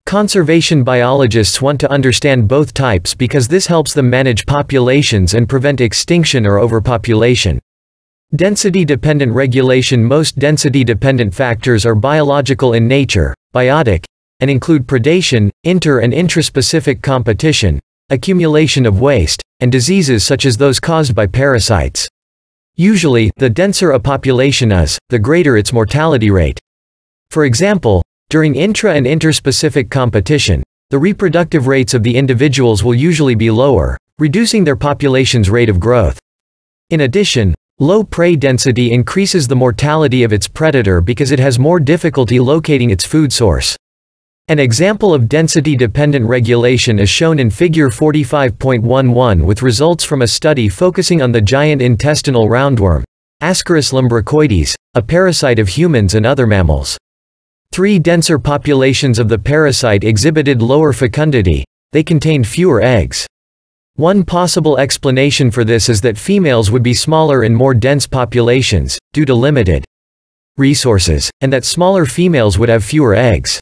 Conservation biologists want to understand both types because this helps them manage populations and prevent extinction or overpopulation. Density-dependent regulation. Most density-dependent factors are biological in nature, biotic, and include predation, inter- and intraspecific competition, accumulation of waste, and diseases such as those caused by parasites. Usually, the denser a population is, the greater its mortality rate. For example, during intra- and interspecific competition, the reproductive rates of the individuals will usually be lower, reducing their population's rate of growth. In addition, low prey density increases the mortality of its predator because it has more difficulty locating its food source. An example of density-dependent regulation is shown in Figure 45.11 with results from a study focusing on the giant intestinal roundworm, Ascaris lumbricoides, a parasite of humans and other mammals. Three denser populations of the parasite exhibited lower fecundity. They contained fewer eggs. One possible explanation for this is that females would be smaller in more dense populations, due to limited resources, and that smaller females would have fewer eggs.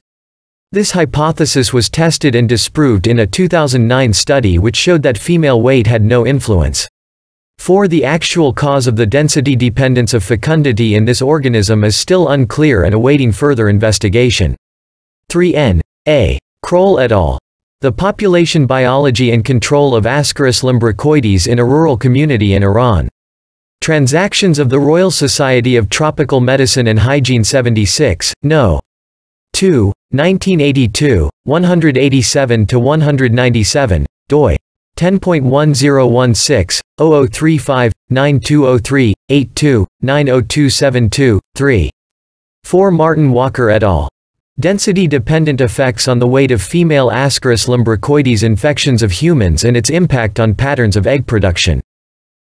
This hypothesis was tested and disproved in a 2009 study which showed that female weight had no influence. 4. The actual cause of the density dependence of fecundity in this organism is still unclear and awaiting further investigation. 3. N. A. Kroll et al. The population biology and control of Ascaris lumbricoides in a rural community in Iran. Transactions of the Royal Society of Tropical Medicine and Hygiene 76, No. 2. 1982, 187-197, doi, 10.1016-0035-9203-82-90272-3. 4. Martin Walker et al. Density-dependent effects on the weight of female Ascaris lumbricoides infections of humans and its impact on patterns of egg production.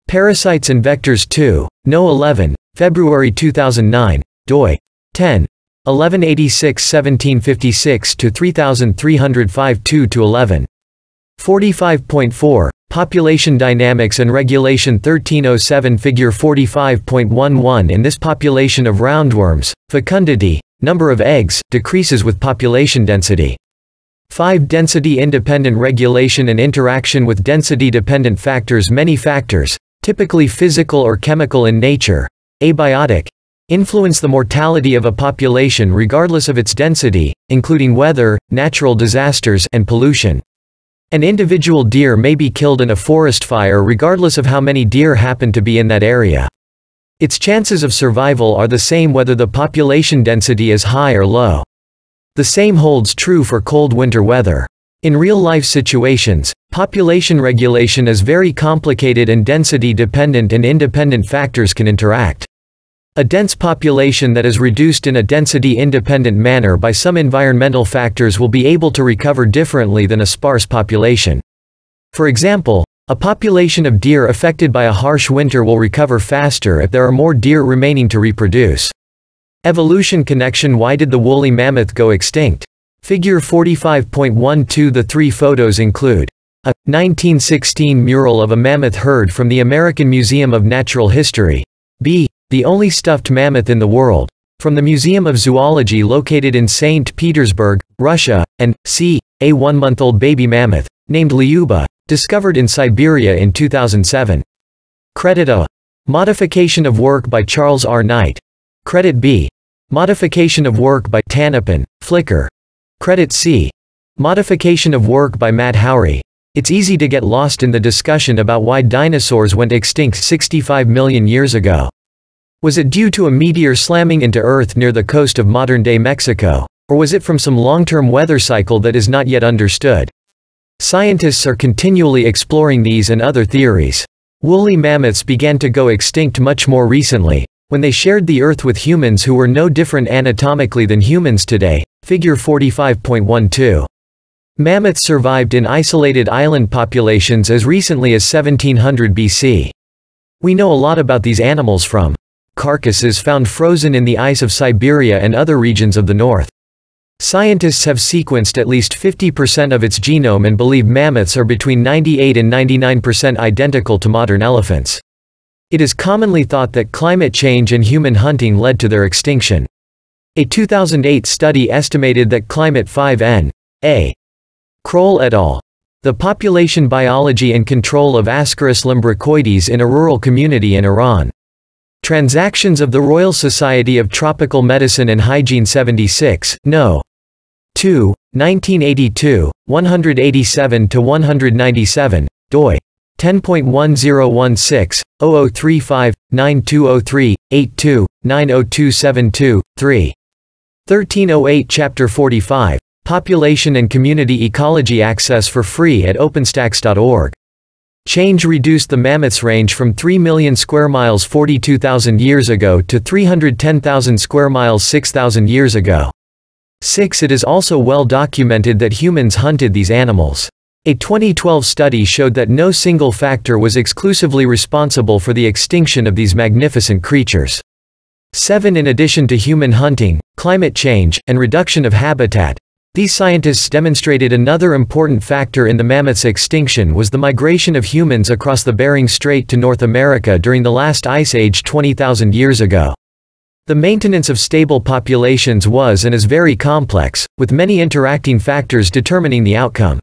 Parasites and Vectors 2, No. 11, February 2009, doi, 10. 1186-1756-3305-2-11. 45.4, Population Dynamics and Regulation 1307 Figure 45.11. In this population of roundworms, fecundity, number of eggs, decreases with population density. 5. Density-independent regulation and interaction with density-dependent factors. Many factors, typically physical or chemical in nature, abiotic, influence the mortality of a population regardless of its density, including weather, natural disasters, and pollution. An individual deer may be killed in a forest fire regardless of how many deer happen to be in that area. Its chances of survival are the same whether the population density is high or low. The same holds true for cold winter weather. In real-life situations, population regulation is very complicated and density-dependent and independent factors can interact. A dense population that is reduced in a density-independent manner by some environmental factors will be able to recover differently than a sparse population. For example, A population of deer affected by a harsh winter will recover faster if there are more deer remaining to reproduce. Evolution connection: why did the woolly mammoth go extinct? Figure 45.12. The three photos include a 1916 mural of a mammoth herd from the American Museum of Natural History, b. the only stuffed mammoth in the world, from the Museum of Zoology located in St. Petersburg, Russia, and c. a one-month-old baby mammoth, named Lyuba, discovered in Siberia in 2007. Credit A. Modification of work by Charles R. Knight. Credit B. Modification of work by Tanapin, Flicker. Credit C. Modification of work by Matt Howery. It's easy to get lost in the discussion about why dinosaurs went extinct 65 million years ago. Was it due to a meteor slamming into Earth near the coast of modern-day Mexico, or was it from some long-term weather cycle that is not yet understood? Scientists are continually exploring these and other theories. Woolly mammoths began to go extinct much more recently, when they shared the Earth with humans who were no different anatomically than humans today. Figure 45.12. Mammoths survived in isolated island populations as recently as 1700 BC. We know a lot about these animals from carcasses found frozen in the ice of Siberia and other regions of the north. Scientists have sequenced at least 50% of its genome and believe mammoths are between 98 and 99% identical to modern elephants. It is commonly thought that climate change and human hunting led to their extinction. A 2008 study estimated that climate 5N. A. Kroll et al. The population biology and control of Ascaris lumbricoides in a rural community in Iran. Transactions of the Royal Society of Tropical Medicine and Hygiene 76, No. 2, 1982, 187-197, doi. 10.1016-0035-9203-82-90272-3. 1308. Chapter 45, Population and Community Ecology. Access for free at openstax.org. Change reduced the mammoth's range from 3 million square miles 42,000 years ago to 310,000 square miles 6,000 years ago. 6. It is also well documented that humans hunted these animals. A 2012 study showed that no single factor was exclusively responsible for the extinction of these magnificent creatures. 7. In addition to human hunting, climate change, and reduction of habitat, these scientists demonstrated another important factor in the mammoth's extinction was the migration of humans across the Bering Strait to North America during the last ice age 20,000 years ago. The maintenance of stable populations was and is very complex, with many interacting factors determining the outcome.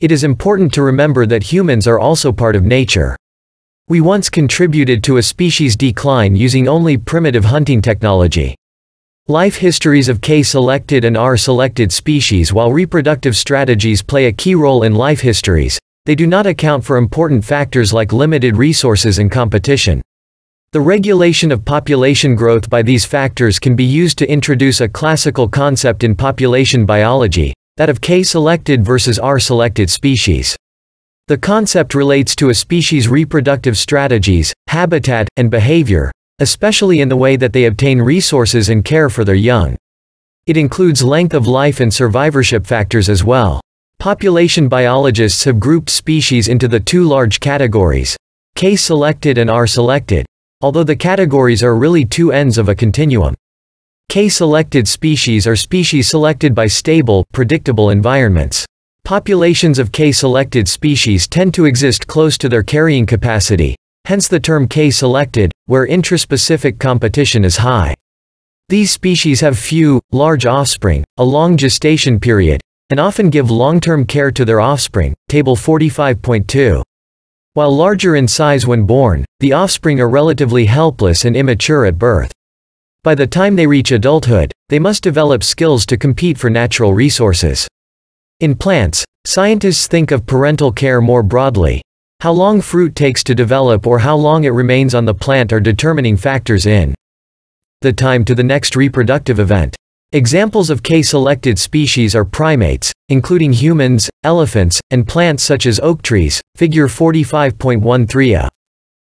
It is important to remember that humans are also part of nature. We once contributed to a species' decline using only primitive hunting technology. Life histories of K-selected and R-selected species. While reproductive strategies play a key role in life histories, they do not account for important factors like limited resources and competition. The regulation of population growth by these factors can be used to introduce a classical concept in population biology, that of K-selected versus R-selected species. The concept relates to a species' reproductive strategies, habitat, and behavior, especially in the way that they obtain resources and care for their young. It includes length of life and survivorship factors as well. Population biologists have grouped species into the two large categories, K-selected and R-selected, although the categories are really two ends of a continuum. K-selected species are species selected by stable, predictable environments. Populations of K-selected species tend to exist close to their carrying capacity, hence the term K-selected, where intraspecific competition is high. These species have few, large offspring, a long gestation period, and often give long-term care to their offspring, Table 45.2. While larger in size when born, the offspring are relatively helpless and immature at birth. By the time they reach adulthood, they must develop skills to compete for natural resources. In plants, scientists think of parental care more broadly. How long fruit takes to develop or how long it remains on the plant are determining factors in the time to the next reproductive event. Examples of K-selected species are primates, including humans, elephants, and plants such as oak trees, figure 45.13a.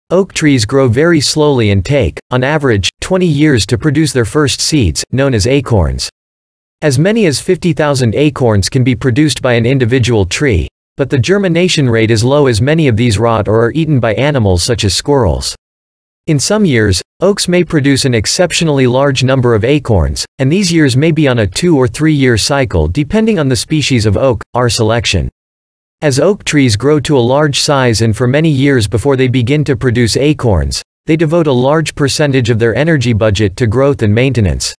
Oak trees grow very slowly and take, on average, 20 years to produce their first seeds, known as acorns. As many as 50,000 acorns can be produced by an individual tree, But the germination rate is low as many of these rot or are eaten by animals such as squirrels. In some years, oaks may produce an exceptionally large number of acorns, and these years may be on a 2- or 3-year cycle depending on the species of oak, our selection. As oak trees grow to a large size and for many years before they begin to produce acorns, they devote a large percentage of their energy budget to growth and maintenance.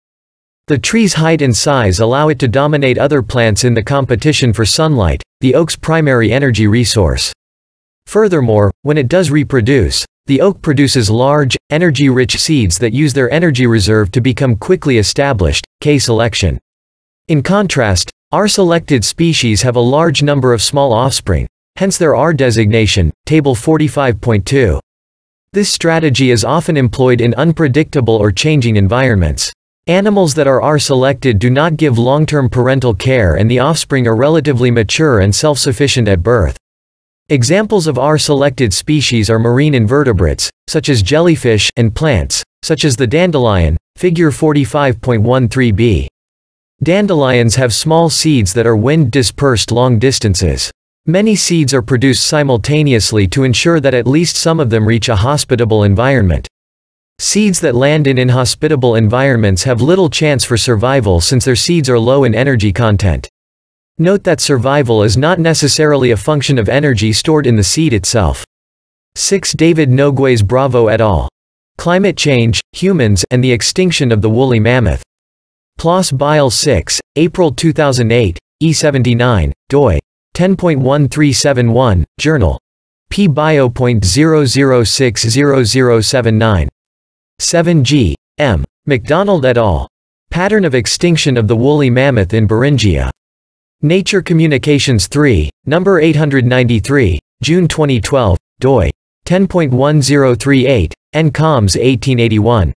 The tree's height and size allow it to dominate other plants in the competition for sunlight, the oak's primary energy resource. Furthermore, when it does reproduce, the oak produces large, energy-rich seeds that use their energy reserve to become quickly established, K-selection. In contrast, our selected species have a large number of small offspring, hence their R designation, Table 45.2. This strategy is often employed in unpredictable or changing environments. Animals that are R selected do not give long-term parental care and the offspring are relatively mature and self-sufficient at birth. Examples of R-selected species are marine invertebrates, such as jellyfish, and plants, such as the dandelion, figure 45.13b. Dandelions have small seeds that are wind-dispersed long distances. Many seeds are produced simultaneously to ensure that at least some of them reach a hospitable environment. Seeds that land in inhospitable environments have little chance for survival since their seeds are low in energy content. Note that survival is not necessarily a function of energy stored in the seed itself. 6. David Nogues Bravo et al. Climate Change, Humans, and the Extinction of the Woolly Mammoth. PLOS BILE 6, April 2008, E79, doi. 10.1371, Journal. P. Bio.0060079. 7. G. M. McDonald et al. Pattern of Extinction of the Woolly Mammoth in Beringia. Nature Communications 3, number 893, June 2012, doi. 10.1038, NCOMS 1881.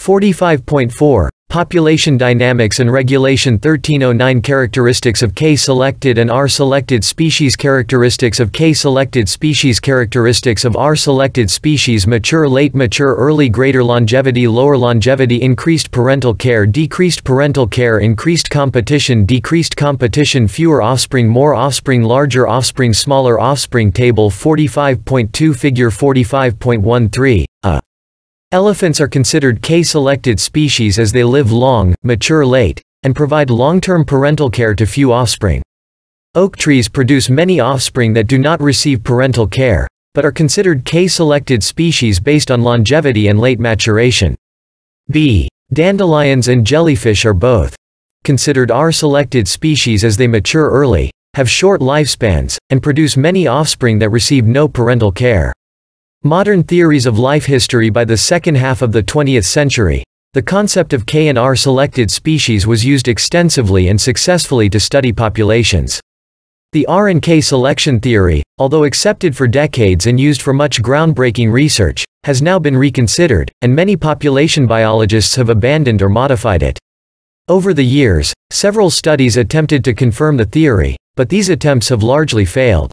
45.4, Population Dynamics and Regulation 1309. Characteristics of K-selected and R-selected species. Characteristics of K-selected species. Characteristics of R-selected species. Mature, late mature, early. Greater longevity, lower longevity. Increased parental care, decreased parental care. Increased competition, decreased competition. Fewer offspring, more offspring. Larger offspring, smaller offspring. Table 45.2, figure 45.13. Elephants are considered K-selected species as they live long, mature late, and provide long-term parental care to few offspring. Oak trees produce many offspring that do not receive parental care, but are considered K-selected species based on longevity and late maturation. B. Dandelions and jellyfish are both considered R-selected species as they mature early, have short lifespans, and produce many offspring that receive no parental care. Modern theories of life history. By the second half of the 20th century, the concept of K and R selected species was used extensively and successfully to study populations. The R and K selection theory, although accepted for decades and used for much groundbreaking research, has now been reconsidered, and many population biologists have abandoned or modified it. Over the years, several studies attempted to confirm the theory, but these attempts have largely failed.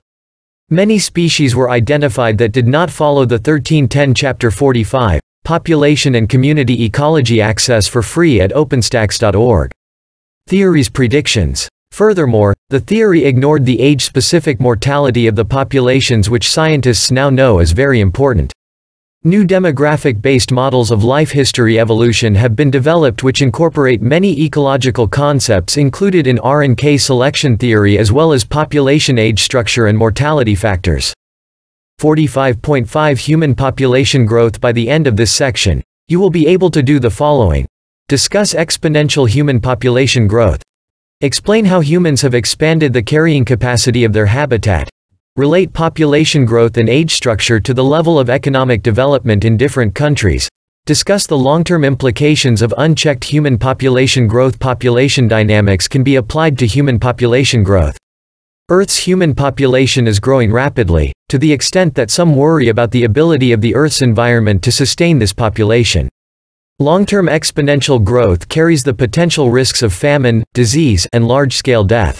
Many species were identified that did not follow the 1310 Chapter 45, Population and Community Ecology access for free at openstacks.org. Theory's predictions. Furthermore, the theory ignored the age-specific mortality of the populations, which scientists now know is very important. New demographic-based models of life history evolution have been developed which incorporate many ecological concepts included in R and K selection theory as well as population age structure and mortality factors. 45.5 Human population growth. By the end of this section, you will be able to do the following. Discuss exponential human population growth. Explain how humans have expanded the carrying capacity of their habitat. Relate population growth and age structure to the level of economic development in different countries. Discuss the long-term implications of unchecked human population growth. Population dynamics can be applied to human population growth. Earth's human population is growing rapidly, to the extent that some worry about the ability of the Earth's environment to sustain this population. Long-term exponential growth carries the potential risks of famine, disease, and large-scale death.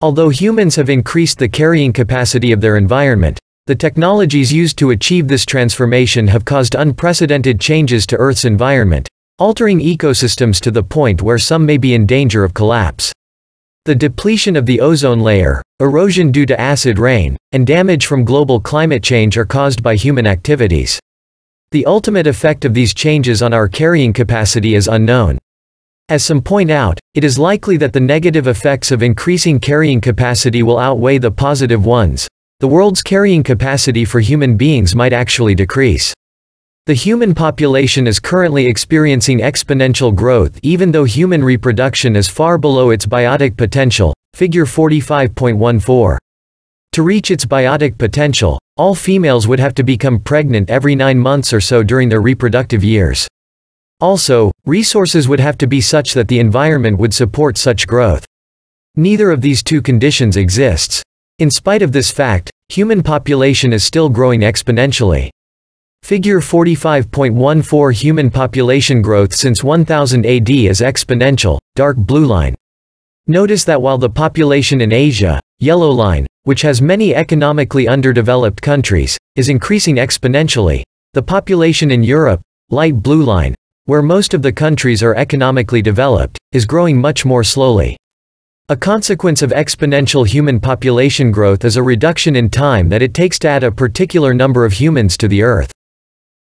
Although humans have increased the carrying capacity of their environment, the technologies used to achieve this transformation have caused unprecedented changes to Earth's environment, altering ecosystems to the point where some may be in danger of collapse. The depletion of the ozone layer, Erosion due to acid rain, and damage from global climate change are caused by human activities. The ultimate effect of these changes on our carrying capacity is unknown. As some point out, it is likely that the negative effects of increasing carrying capacity will outweigh the positive ones. The world's carrying capacity for human beings might actually decrease. The human population is currently experiencing exponential growth even though human reproduction is far below its biotic potential, figure 45.14. To reach its biotic potential, all females would have to become pregnant every 9 months or so during their reproductive years. Also, resources would have to be such that the environment would support such growth. Neither of these two conditions exists. In spite of this fact, human population is still growing exponentially. Figure 45.14 Human population growth since 1000 AD is exponential, dark blue line. Notice that while the population in Asia, yellow line, which has many economically underdeveloped countries, is increasing exponentially, the population in Europe, light blue line, where most of the countries are economically developed, is growing much more slowly. A consequence of exponential human population growth is a reduction in time that it takes to add a particular number of humans to the Earth.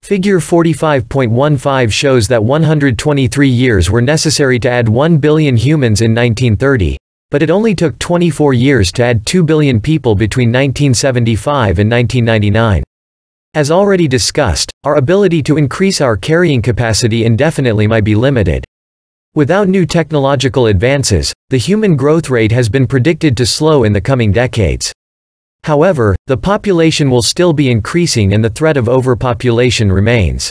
Figure 45.15 shows that 123 years were necessary to add 1 billion humans in 1930, but it only took 24 years to add 2 billion people between 1975 and 1999. As already discussed, our ability to increase our carrying capacity indefinitely might be limited. Without new technological advances, the human growth rate has been predicted to slow in the coming decades. However, the population will still be increasing and the threat of overpopulation remains.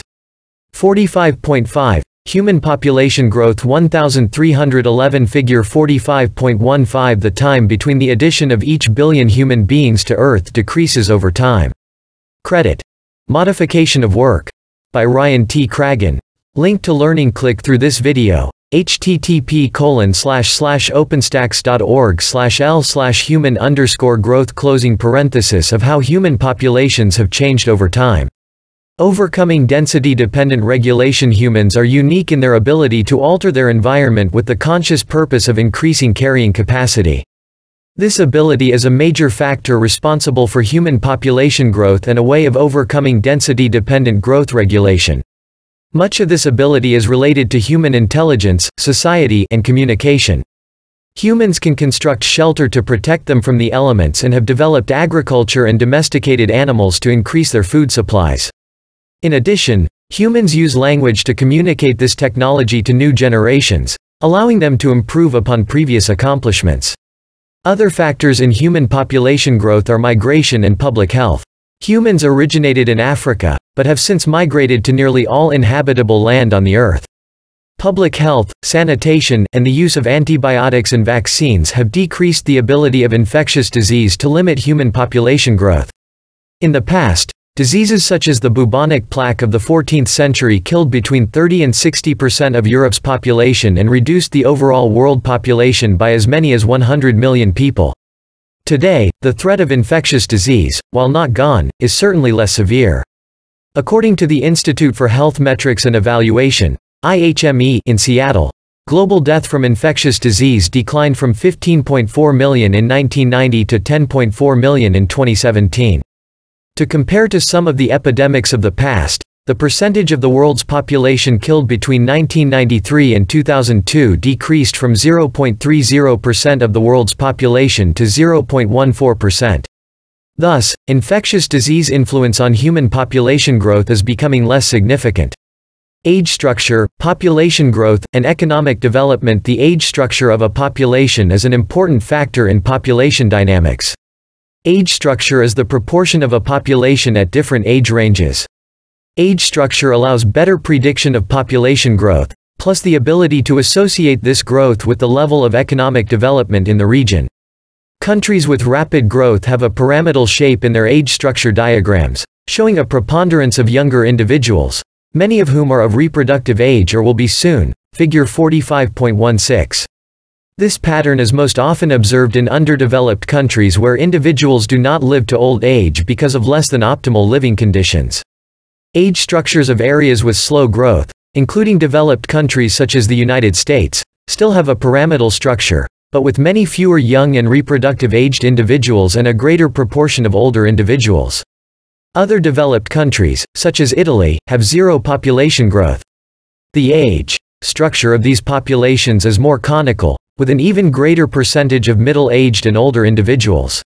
45.5 Human population growth 1311 Figure 45.15 The time between the addition of each billion human beings to Earth decreases over time. Credit. Modification of work. By Ryan T. Cragen. Link to learning click through this video. http://openstacks.org/l/human_growth of how human populations have changed over time. Overcoming density-dependent regulation. Humans are unique in their ability to alter their environment with the conscious purpose of increasing carrying capacity. This ability is a major factor responsible for human population growth and a way of overcoming density-dependent growth regulation. Much of this ability is related to human intelligence, society, and communication. Humans can construct shelter to protect them from the elements and have developed agriculture and domesticated animals to increase their food supplies. In addition, humans use language to communicate this technology to new generations, allowing them to improve upon previous accomplishments. Other factors in human population growth are migration and public health. Humans originated in Africa, but have since migrated to nearly all inhabitable land on the Earth. Public health, sanitation, and the use of antibiotics and vaccines have decreased the ability of infectious disease to limit human population growth. In the past, diseases such as the bubonic plague of the 14th century killed between 30% and 60% of Europe's population and reduced the overall world population by as many as 100 million people. Today, the threat of infectious disease, while not gone, is certainly less severe. According to the Institute for Health Metrics and Evaluation, IHME, in Seattle, global death from infectious disease declined from 15.4 million in 1990 to 10.4 million in 2017. To compare to some of the epidemics of the past, the percentage of the world's population killed between 1993 and 2002 decreased from 0.30% of the world's population to 0.14%. Thus, infectious disease influence on human population growth is becoming less significant. Age structure, population growth, and economic development. The age structure of a population is an important factor in population dynamics. Age structure is the proportion of a population at different age ranges. Age structure allows better prediction of population growth, plus the ability to associate this growth with the level of economic development in the region. Countries with rapid growth have a pyramidal shape in their age structure diagrams, showing a preponderance of younger individuals, many of whom are of reproductive age or will be soon, figure 45.16. This pattern is most often observed in underdeveloped countries where individuals do not live to old age because of less than optimal living conditions. Age structures of areas with slow growth, including developed countries such as the United States, still have a pyramidal structure, but with many fewer young and reproductive-aged individuals and a greater proportion of older individuals. Other developed countries, such as Italy, have zero population growth. The age structure of these populations is more conical, with an even greater percentage of middle-aged and older individuals.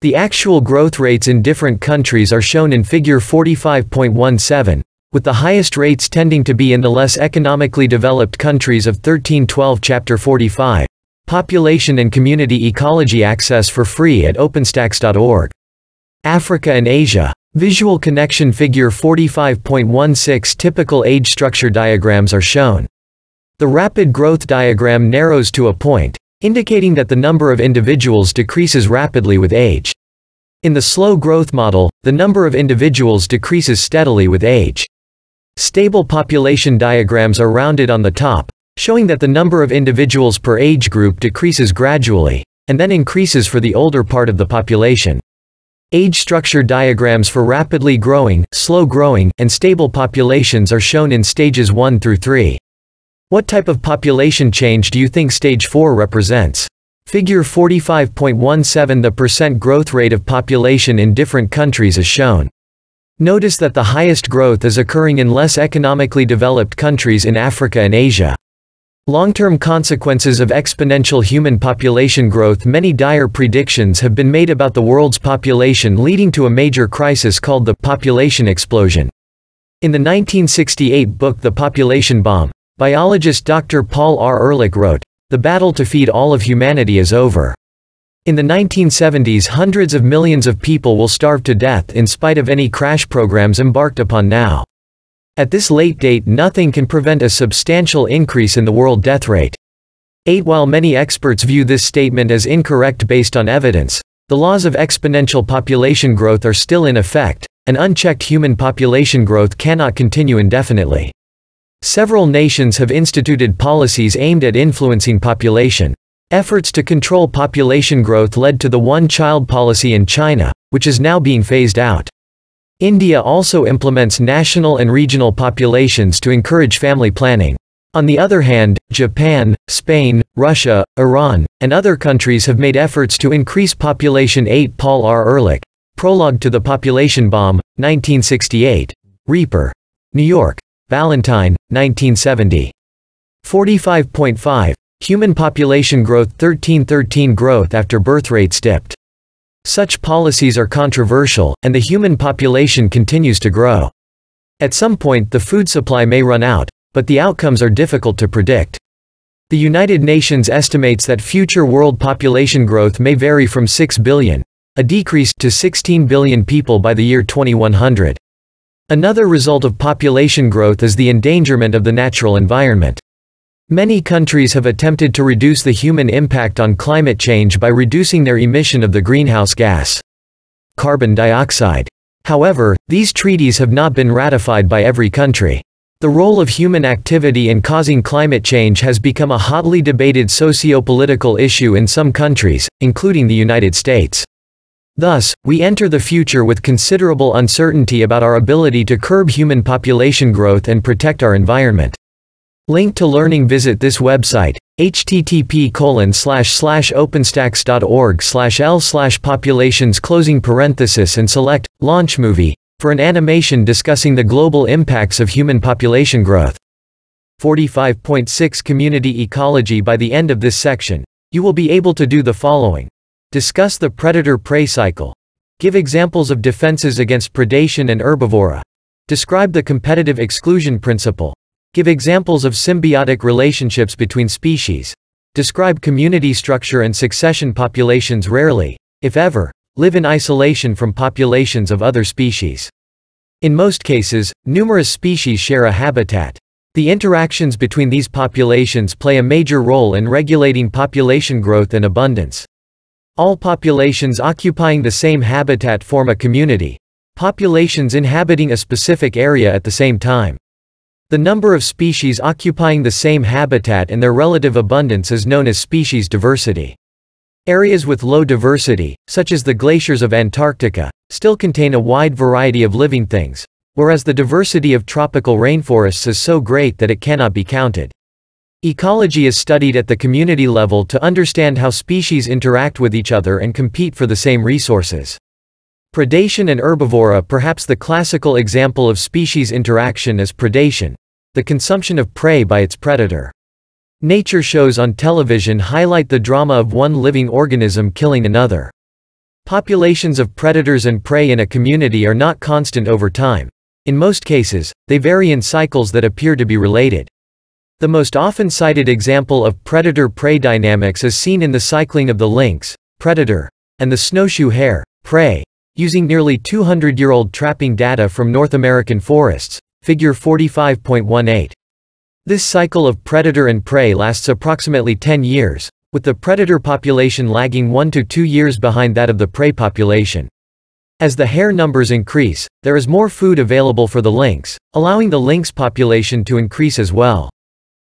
The actual growth rates in different countries are shown in Figure 45.17, with the highest rates tending to be in the less economically developed countries of 1312 Chapter 45. Population and Community Ecology. Access for free at openstax.org. Africa and Asia. Visual connection. Figure 45.16. Typical age structure diagrams are shown. The rapid growth diagram narrows to a point, indicating that the number of individuals decreases rapidly with age. In the slow growth model, the number of individuals decreases steadily with age. Stable population diagrams are rounded on the top, showing that the number of individuals per age group decreases gradually, and then increases for the older part of the population. Age structure diagrams for rapidly growing, slow growing, and stable populations are shown in stages 1 through 3. What type of population change do you think stage 4 represents? Figure 45.17. The percent growth rate of population in different countries is shown. Notice that the highest growth is occurring in less economically developed countries in Africa and Asia. Long-term consequences of exponential human population growth. Many dire predictions have been made about the world's population, leading to a major crisis called the population explosion. In the 1968 book The Population Bomb, biologist Dr. Paul R. Ehrlich wrote, "The battle to feed all of humanity is over." In the 1970s, hundreds of millions of people will starve to death in spite of any crash programs embarked upon now. At this late date, nothing can prevent a substantial increase in the world death rate. 8. While many experts view this statement as incorrect based on evidence, the laws of exponential population growth are still in effect, and unchecked human population growth cannot continue indefinitely. Several nations have instituted policies aimed at influencing population. Efforts to control population growth led to the one-child policy in China, which is now being phased out. India also implements national and regional populations to encourage family planning. On the other hand, Japan, Spain, Russia, Iran, and other countries have made efforts to increase population. 8. Paul R. Ehrlich, Prologue to the Population Bomb, 1968. Reaper. New York, Valentine, 1970. 45.5. Human Population Growth. 1313. Growth after birth rates dipped. Such policies are controversial, and the human population continues to grow. At some point, the food supply may run out, but the outcomes are difficult to predict. The United Nations estimates that future world population growth may vary from 6 billion, a decrease, to 16 billion people by the year 2100. Another result of population growth is the endangerment of the natural environment. Many countries have attempted to reduce the human impact on climate change by reducing their emission of the greenhouse gas, carbon dioxide. However, these treaties have not been ratified by every country. The role of human activity in causing climate change has become a hotly debated socio-political issue in some countries, including the United States. Thus, we enter the future with considerable uncertainty about our ability to curb human population growth and protect our environment. Link to learning. Visit this website, http://openstax.org/l/populations and select Launch Movie for an animation discussing the global impacts of human population growth. 45.6 Community Ecology. By the end of this section, you will be able to do the following. Discuss the predator-prey cycle. Give examples of defenses against predation and herbivora. Describe the competitive exclusion principle. Give examples of symbiotic relationships between species. Describe community structure and succession. Populations rarely, if ever, live in isolation from populations of other species. In most cases, numerous species share a habitat. The interactions between these populations play a major role in regulating population growth and abundance. All populations occupying the same habitat form a community. Populations inhabiting a specific area at the same time. The number of species occupying the same habitat and their relative abundance is known as species diversity. Areas with low diversity, such as the glaciers of Antarctica, still contain a wide variety of living things, whereas the diversity of tropical rainforests is so great that it cannot be counted. Ecology is studied at the community level to understand how species interact with each other and compete for the same resources. Predation and herbivora. Perhaps the classical example of species interaction is predation, the consumption of prey by its predator. Nature shows on television highlight the drama of one living organism killing another. Populations of predators and prey in a community are not constant over time. In most cases, they vary in cycles that appear to be related. The most often cited example of predator-prey dynamics is seen in the cycling of the lynx, predator, and the snowshoe hare, prey, using nearly 200-year-old trapping data from North American forests, figure 45.18. This cycle of predator and prey lasts approximately 10 years, with the predator population lagging 1 to 2 years behind that of the prey population. As the hare numbers increase, there is more food available for the lynx, allowing the lynx population to increase as well.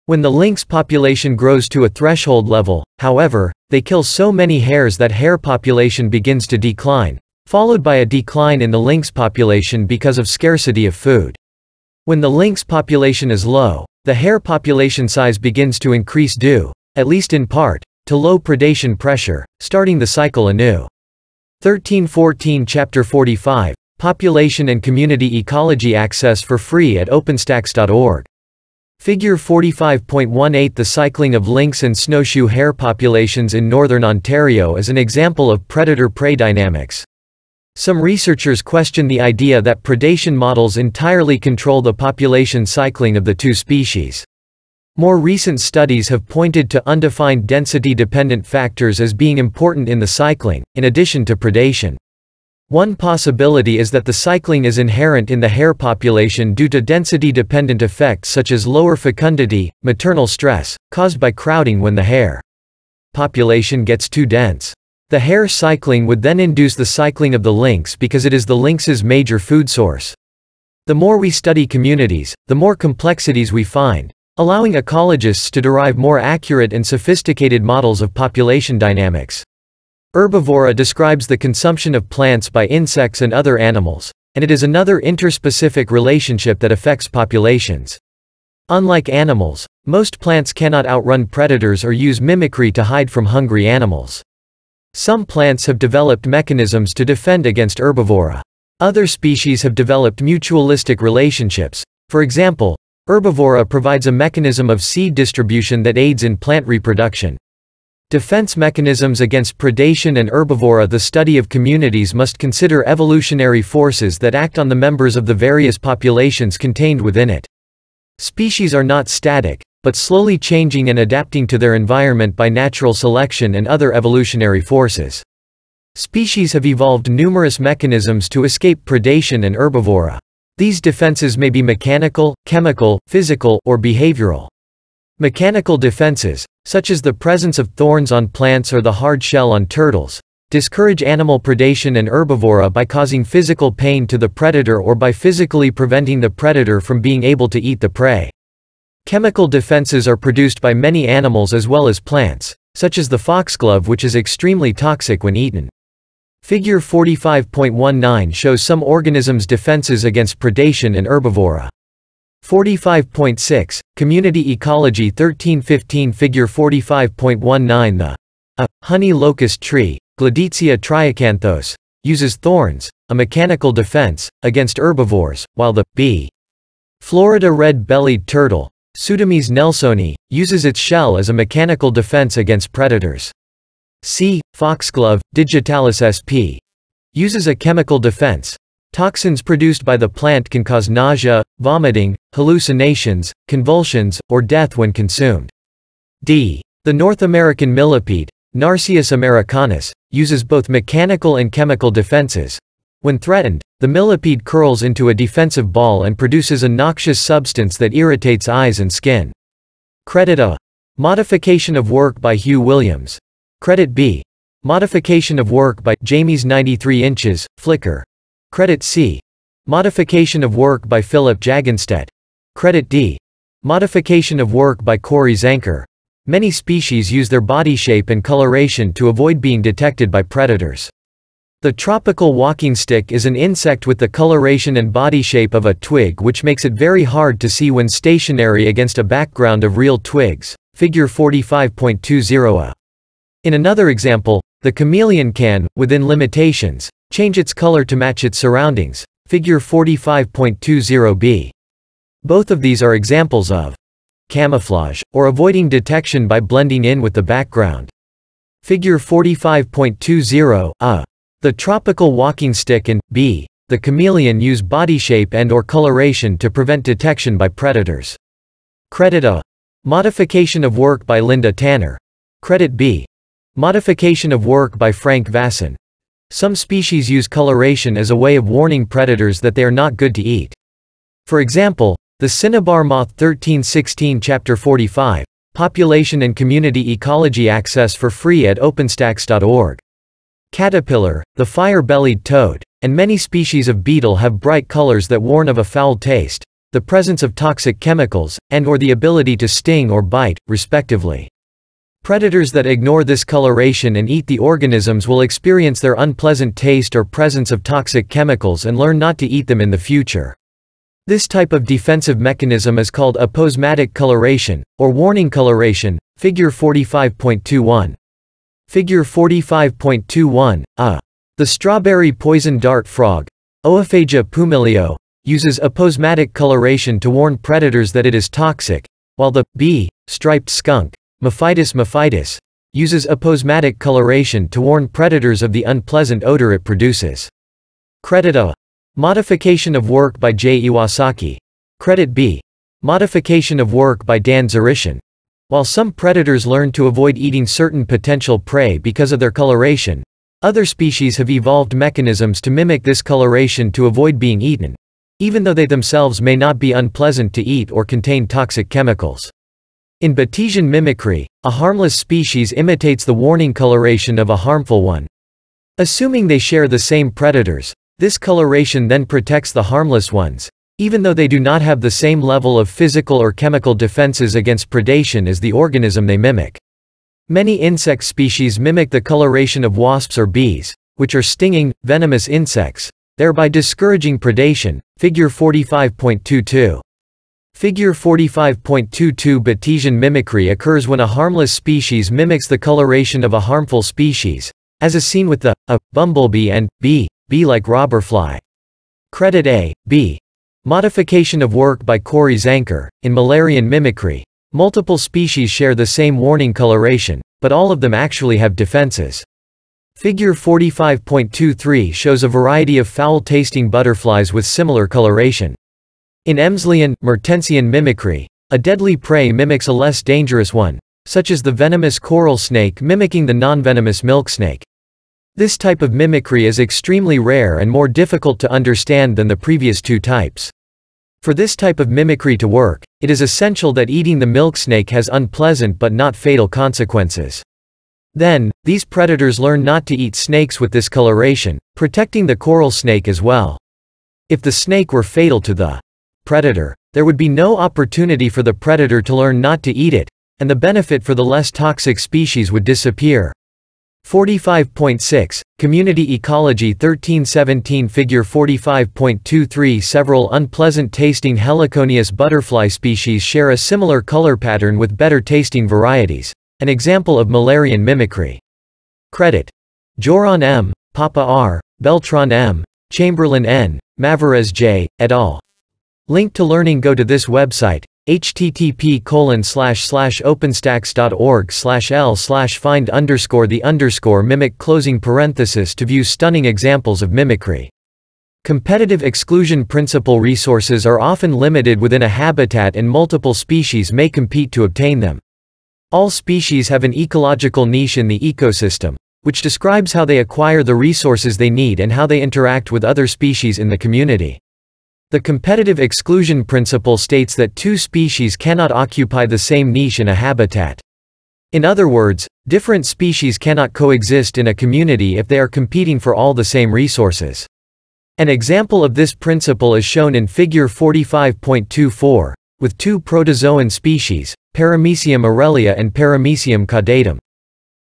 When the lynx population grows to a threshold level, however, they kill so many hares that hare population begins to decline, followed by a decline in the lynx population because of scarcity of food. When the lynx population is low, the hare population size begins to increase due, at least in part, to low predation pressure, starting the cycle anew. 1314 Chapter 45, Population and Community Ecology. Access for free at openstax.org. Figure 45.18. The cycling of lynx and snowshoe hare populations in northern Ontario is an example of predator-prey dynamics. Some researchers question the idea that predation models entirely control the population cycling of the two species. More recent studies have pointed to undefined density-dependent factors as being important in the cycling, in addition to predation. One possibility is that the cycling is inherent in the hare population due to density-dependent effects such as lower fecundity, maternal stress, caused by crowding when the hare population gets too dense. The hare cycling would then induce the cycling of the lynx because it is the lynx's major food source. The more we study communities, the more complexities we find, allowing ecologists to derive more accurate and sophisticated models of population dynamics. Herbivora describes the consumption of plants by insects and other animals, and it is another interspecific relationship that affects populations. Unlike animals, most plants cannot outrun predators or use mimicry to hide from hungry animals. Some plants have developed mechanisms to defend against herbivora. Other species have developed mutualistic relationships. For example, herbivora provides a mechanism of seed distribution that aids in plant reproduction. Defense mechanisms against predation and herbivora. The study of communities must consider evolutionary forces that act on the members of the various populations contained within it. Species are not static, but slowly changing and adapting to their environment by natural selection and other evolutionary forces. Species have evolved numerous mechanisms to escape predation and herbivora. These defenses may be mechanical, chemical, physical, or behavioral. Mechanical defenses, such as the presence of thorns on plants or the hard shell on turtles, discourage animal predation and herbivora by causing physical pain to the predator or by physically preventing the predator from being able to eat the prey. Chemical defenses are produced by many animals as well as plants, such as the foxglove, which is extremely toxic when eaten. Figure 45.19 shows some organisms' defenses against predation and herbivora. 45.6, Community Ecology 1315. Figure 45.19. The honey locust tree, Gladicia triacanthos, uses thorns, a mechanical defense, against herbivores, while the b. Florida red-bellied turtle, Pseudomys nelsoni, uses its shell as a mechanical defense against predators. C. Foxglove, Digitalis sp. uses a chemical defense. Toxins produced by the plant can cause nausea, vomiting, hallucinations, convulsions, or death when consumed. D. The North American millipede, Narcissus americanus, uses both mechanical and chemical defenses. When threatened, the millipede curls into a defensive ball and produces a noxious substance that irritates eyes and skin. Credit A. Modification of work by Hugh Williams. Credit B. Modification of work by Jamie's 93 Inches, Flickr. Credit C. Modification of work by Philip Jagenstedt. Credit D. Modification of work by Corey Zanker. Many species use their body shape and coloration to avoid being detected by predators. The tropical walking stick is an insect with the coloration and body shape of a twig, which makes it very hard to see when stationary against a background of real twigs, Figure 45.20a. In another example, the chameleon can, within limitations, change its color to match its surroundings. Figure 45.20b. Both of these are examples of camouflage, or avoiding detection by blending in with the background. Figure 45.20a. The tropical walking stick and, b, the chameleon use body shape and or coloration to prevent detection by predators. Credit A. Modification of work by Linda Tanner. Credit B. Modification of work by Frank Vasson. Some species use coloration as a way of warning predators that they are not good to eat. For example, the cinnabar moth 1316 Chapter 45, Population and Community Ecology, access for free at openstacks.org. Caterpillar, the fire-bellied toad, and many species of beetle have bright colors that warn of a foul taste, the presence of toxic chemicals, and or the ability to sting or bite, respectively. Predators that ignore this coloration and eat the organisms will experience their unpleasant taste or presence of toxic chemicals and learn not to eat them in the future. This type of defensive mechanism is called aposematic coloration, or warning coloration. Figure 45.21. Figure 45.21, the strawberry poison dart frog, Oophagia pumilio, uses aposematic coloration to warn predators that it is toxic, while the, b, striped skunk, Mephitis mephitis, uses aposematic coloration to warn predators of the unpleasant odor it produces. Credit A. Modification of work by J. Iwasaki. Credit B. Modification of work by Dan Zarishin. While some predators learn to avoid eating certain potential prey because of their coloration, other species have evolved mechanisms to mimic this coloration to avoid being eaten, even though they themselves may not be unpleasant to eat or contain toxic chemicals. In Batesian mimicry, a harmless species imitates the warning coloration of a harmful one. Assuming they share the same predators, this coloration then protects the harmless ones, even though they do not have the same level of physical or chemical defenses against predation as the organism they mimic. Many insect species mimic the coloration of wasps or bees, which are stinging, venomous insects, thereby discouraging predation. Figure 45.22. Figure 45.22. Batesian mimicry occurs when a harmless species mimics the coloration of a harmful species, as is seen with the, a, bumblebee and, b, bee-like robberfly. Credit A, B. Modification of work by Corey Zanker. In malarian mimicry, multiple species share the same warning coloration, but all of them actually have defenses. Figure 45.23 shows a variety of foul-tasting butterflies with similar coloration. In Emslian, Mertensian mimicry, a deadly prey mimics a less dangerous one, such as the venomous coral snake mimicking the non-venomous milksnake. This type of mimicry is extremely rare and more difficult to understand than the previous two types. For this type of mimicry to work, it is essential that eating the milksnake has unpleasant but not fatal consequences. Then, these predators learn not to eat snakes with this coloration, protecting the coral snake as well. If the snake were fatal to the predator, there would be no opportunity for the predator to learn not to eat it, and the benefit for the less toxic species would disappear. 45.6, Community Ecology 1317. Figure 45.23. Several unpleasant-tasting heliconius butterfly species share a similar color pattern with better-tasting varieties, an example of malarian mimicry. Credit Joran M., Papa R., Beltran M., Chamberlain N., Mavarez J., et al. Link to learning. Go to this website, http://openstacks.org/l/find_the_mimic to view stunning examples of mimicry. Competitive exclusion principle. Resources are often limited within a habitat and multiple species may compete to obtain them. All species have an ecological niche in the ecosystem, which describes how they acquire the resources they need and how they interact with other species in the community. The competitive exclusion principle states that two species cannot occupy the same niche in a habitat. In other words, different species cannot coexist in a community if they are competing for all the same resources. An example of this principle is shown in Figure 45.24, with two protozoan species, Paramecium aurelia and Paramecium caudatum.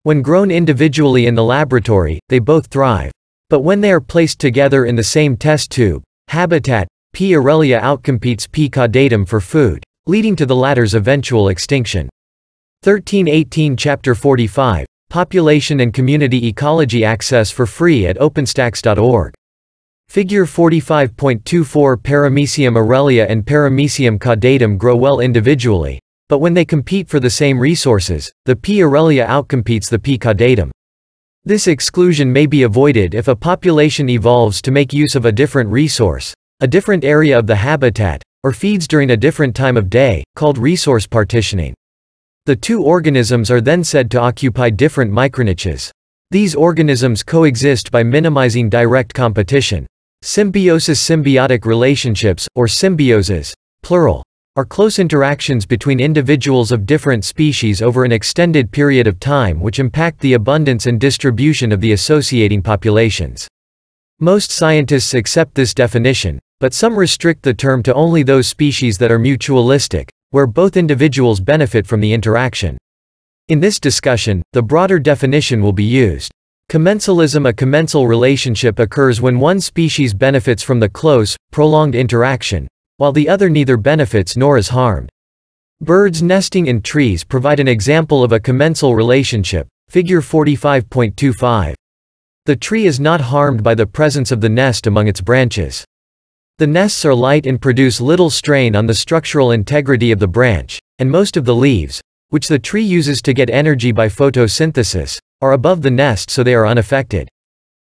When grown individually in the laboratory, they both thrive. But when they are placed together in the same test tube habitat, P. aurelia outcompetes P. caudatum for food, leading to the latter's eventual extinction. 1318 Chapter 45, Population and Community Ecology, access for free at openstacks.org. Figure 45.24. Paramecium aurelia and Paramecium caudatum grow well individually, but when they compete for the same resources, the P. aurelia outcompetes the P. caudatum. This exclusion may be avoided if a population evolves to make use of a different resource, a different area of the habitat, or feeds during a different time of day, called resource partitioning. The two organisms are then said to occupy different microniches. These organisms coexist by minimizing direct competition. Symbiosis, symbiotic relationships, or symbioses, plural, are close interactions between individuals of different species over an extended period of time which impact the abundance and distribution of the associating populations. Most scientists accept this definition, but some restrict the term to only those species that are mutualistic, where both individuals benefit from the interaction. In this discussion, the broader definition will be used. Commensalism: a commensal relationship occurs when one species benefits from the close, prolonged interaction, while the other neither benefits nor is harmed. Birds nesting in trees provide an example of a commensal relationship, figure 45.25. The tree is not harmed by the presence of the nest among its branches. The nests are light and produce little strain on the structural integrity of the branch, and most of the leaves, which the tree uses to get energy by photosynthesis, are above the nest, so they are unaffected.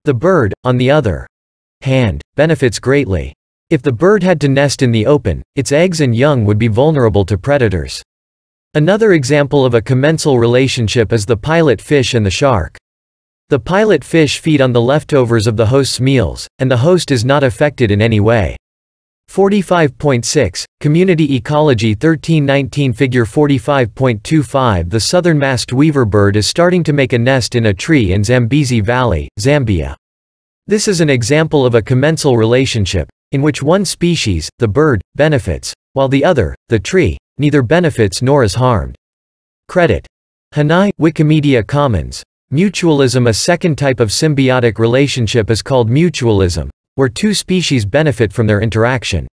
The bird, on the other hand, benefits greatly. If the bird had to nest in the open, its eggs and young would be vulnerable to predators. Another example of a commensal relationship is the pilot fish and the shark. The pilot fish feed on the leftovers of the host's meals, and the host is not affected in any way. 45.6, Community Ecology 1319. Figure 45.25. The southern masked weaver bird is starting to make a nest in a tree in Zambezi Valley, Zambia. This is an example of a commensal relationship, in which one species, the bird, benefits, while the other, the tree, neither benefits nor is harmed. Credit. Hanai, Wikimedia Commons. Mutualism: a second type of symbiotic relationship is called mutualism, where two species benefit from their interaction.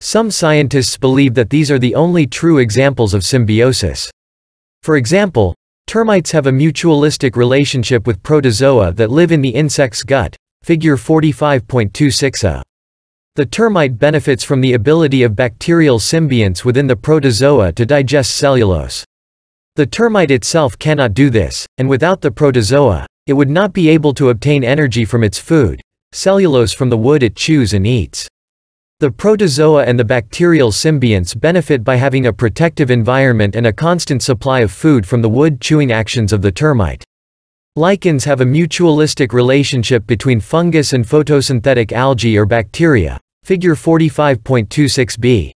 Some scientists believe that these are the only true examples of symbiosis. For example, termites have a mutualistic relationship with protozoa that live in the insect's gut, figure 45.26a. The termite benefits from the ability of bacterial symbionts within the protozoa to digest cellulose. The termite itself cannot do this, and without the protozoa, it would not be able to obtain energy from its food, cellulose from the wood it chews and eats. The protozoa and the bacterial symbionts benefit by having a protective environment and a constant supply of food from the wood-chewing actions of the termite. Lichens have a mutualistic relationship between fungus and photosynthetic algae or bacteria, figure 45.26b.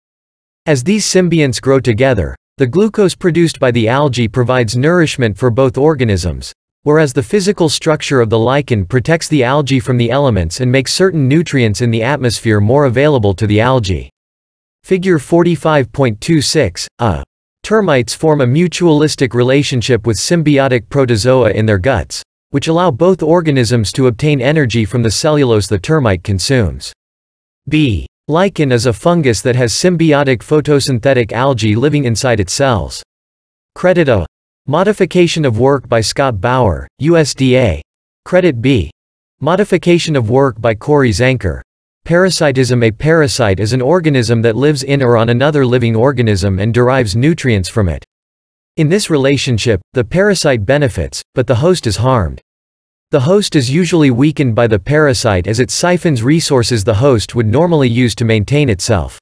As these symbionts grow together, the glucose produced by the algae provides nourishment for both organisms, whereas the physical structure of the lichen protects the algae from the elements and makes certain nutrients in the atmosphere more available to the algae. Figure 45.26a. Termites form a mutualistic relationship with symbiotic protozoa in their guts, which allow both organisms to obtain energy from the cellulose the termite consumes. B. Lichen is a fungus that has symbiotic photosynthetic algae living inside its cells. Credit A. Modification of work by Scott Bauer, USDA. Credit B. Modification of work by Corey Zanker. Parasitism: a parasite is an organism that lives in or on another living organism and derives nutrients from it. In this relationship, the parasite benefits, but the host is harmed. The host is usually weakened by the parasite as it siphons resources the host would normally use to maintain itself.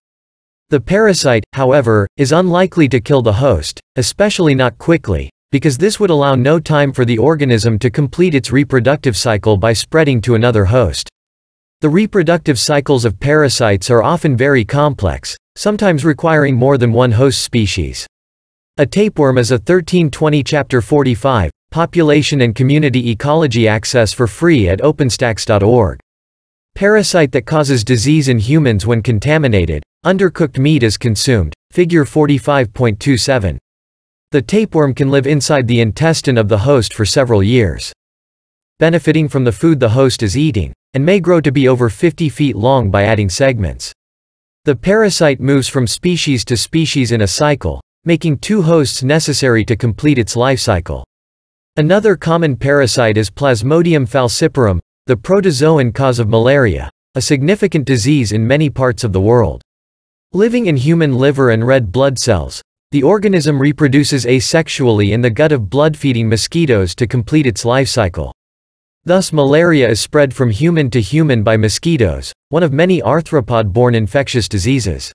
The parasite, however, is unlikely to kill the host, especially not quickly, because this would allow no time for the organism to complete its reproductive cycle by spreading to another host. The reproductive cycles of parasites are often very complex, sometimes requiring more than one host species. A tapeworm is a 1320. Chapter 45. Population and Community Ecology, access for free at openstacks.org. Parasite that causes disease in humans when contaminated, undercooked meat is consumed, figure 45.27. The tapeworm can live inside the intestine of the host for several years, benefiting from the food the host is eating, and may grow to be over 50 feet long by adding segments. The parasite moves from species to species in a cycle, making two hosts necessary to complete its life cycle. Another common parasite is Plasmodium falciparum, the protozoan cause of malaria, a significant disease in many parts of the world. Living in human liver and red blood cells, the organism reproduces asexually in the gut of blood-feeding mosquitoes to complete its life cycle. Thus, malaria is spread from human to human by mosquitoes, one of many arthropod-borne infectious diseases.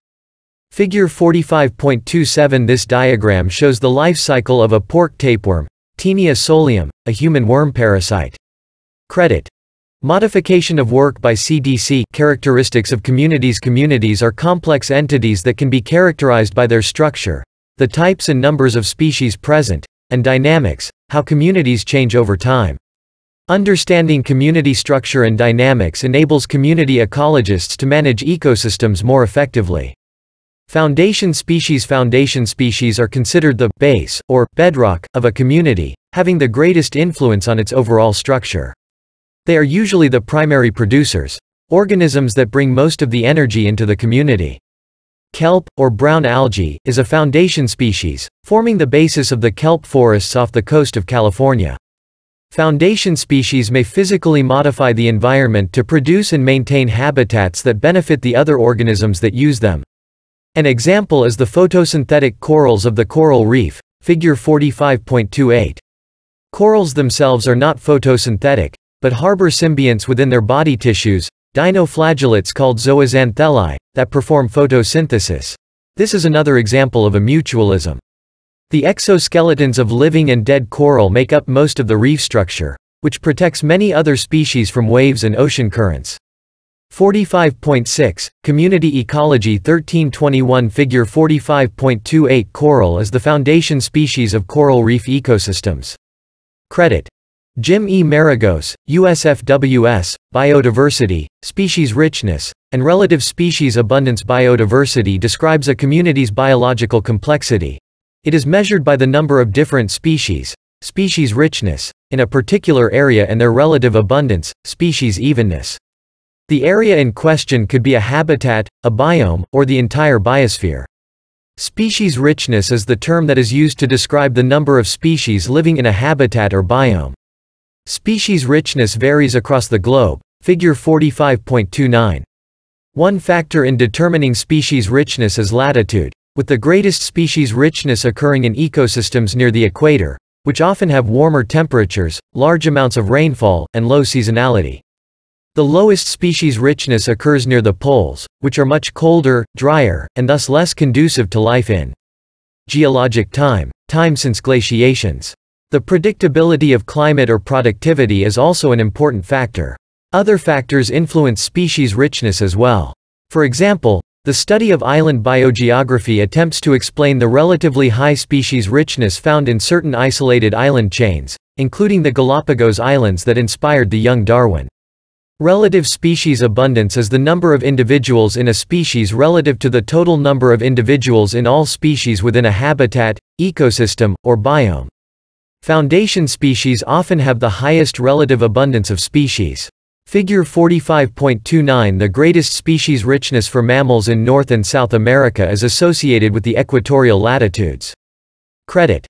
Figure 45.27. This diagram shows the life cycle of a pork tapeworm, Tinea solium, a human worm parasite. Credit. Modification of work by CDC. Characteristics of communities. Communities are complex entities that can be characterized by their structure, the types and numbers of species present, and dynamics, how communities change over time. Understanding community structure and dynamics enables community ecologists to manage ecosystems more effectively. Foundation species. Foundation species are considered the base, or bedrock, of a community, having the greatest influence on its overall structure. They are usually the primary producers, organisms that bring most of the energy into the community. Kelp, or brown algae, is a foundation species, forming the basis of the kelp forests off the coast of California. Foundation species may physically modify the environment to produce and maintain habitats that benefit the other organisms that use them. An example is the photosynthetic corals of the coral reef, figure 45.28. Corals themselves are not photosynthetic, but harbor symbionts within their body tissues, dinoflagellates called zooxanthellae, that perform photosynthesis. This is another example of a mutualism. The exoskeletons of living and dead coral make up most of the reef structure, which protects many other species from waves and ocean currents. 45.6, Community Ecology 1321. Figure 45.28. Coral is the foundation species of coral reef ecosystems. Credit. Jim E. Maragos, USFWS, Biodiversity, Species Richness, and Relative Species Abundance. Biodiversity describes a community's biological complexity. It is measured by the number of different species, species richness, in a particular area and their relative abundance, species evenness. The area in question could be a habitat, a biome, or the entire biosphere. Species richness is the term that is used to describe the number of species living in a habitat or biome. Species richness varies across the globe, figure 45.29. One factor in determining species richness is latitude, with the greatest species richness occurring in ecosystems near the equator, which often have warmer temperatures, large amounts of rainfall, and low seasonality. The lowest species richness occurs near the poles, which are much colder, drier, and thus less conducive to life in geologic time, time since glaciations. The predictability of climate or productivity is also an important factor. Other factors influence species richness as well. For example, the study of island biogeography attempts to explain the relatively high species richness found in certain isolated island chains, including the Galapagos Islands that inspired the young Darwin. Relative species abundance is the number of individuals in a species relative to the total number of individuals in all species within a habitat, ecosystem, or biome. Foundation species often have the highest relative abundance of species. Figure 45.29. The greatest species richness for mammals in North and South America is associated with the equatorial latitudes. Credit.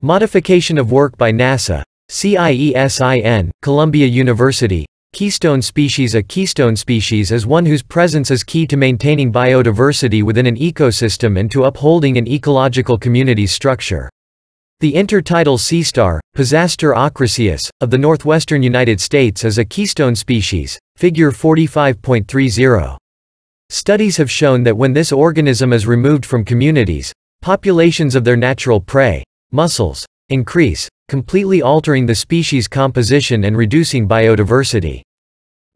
Modification of work by NASA, CIESIN, Columbia University. Keystone species. A keystone species is one whose presence is key to maintaining biodiversity within an ecosystem and to upholding an ecological community's structure. The intertidal sea star, Pisaster ochraceus, of the northwestern United States is a keystone species, figure 45.30. Studies have shown that when this organism is removed from communities, populations of their natural prey, mussels, increase, completely altering the species composition and reducing biodiversity.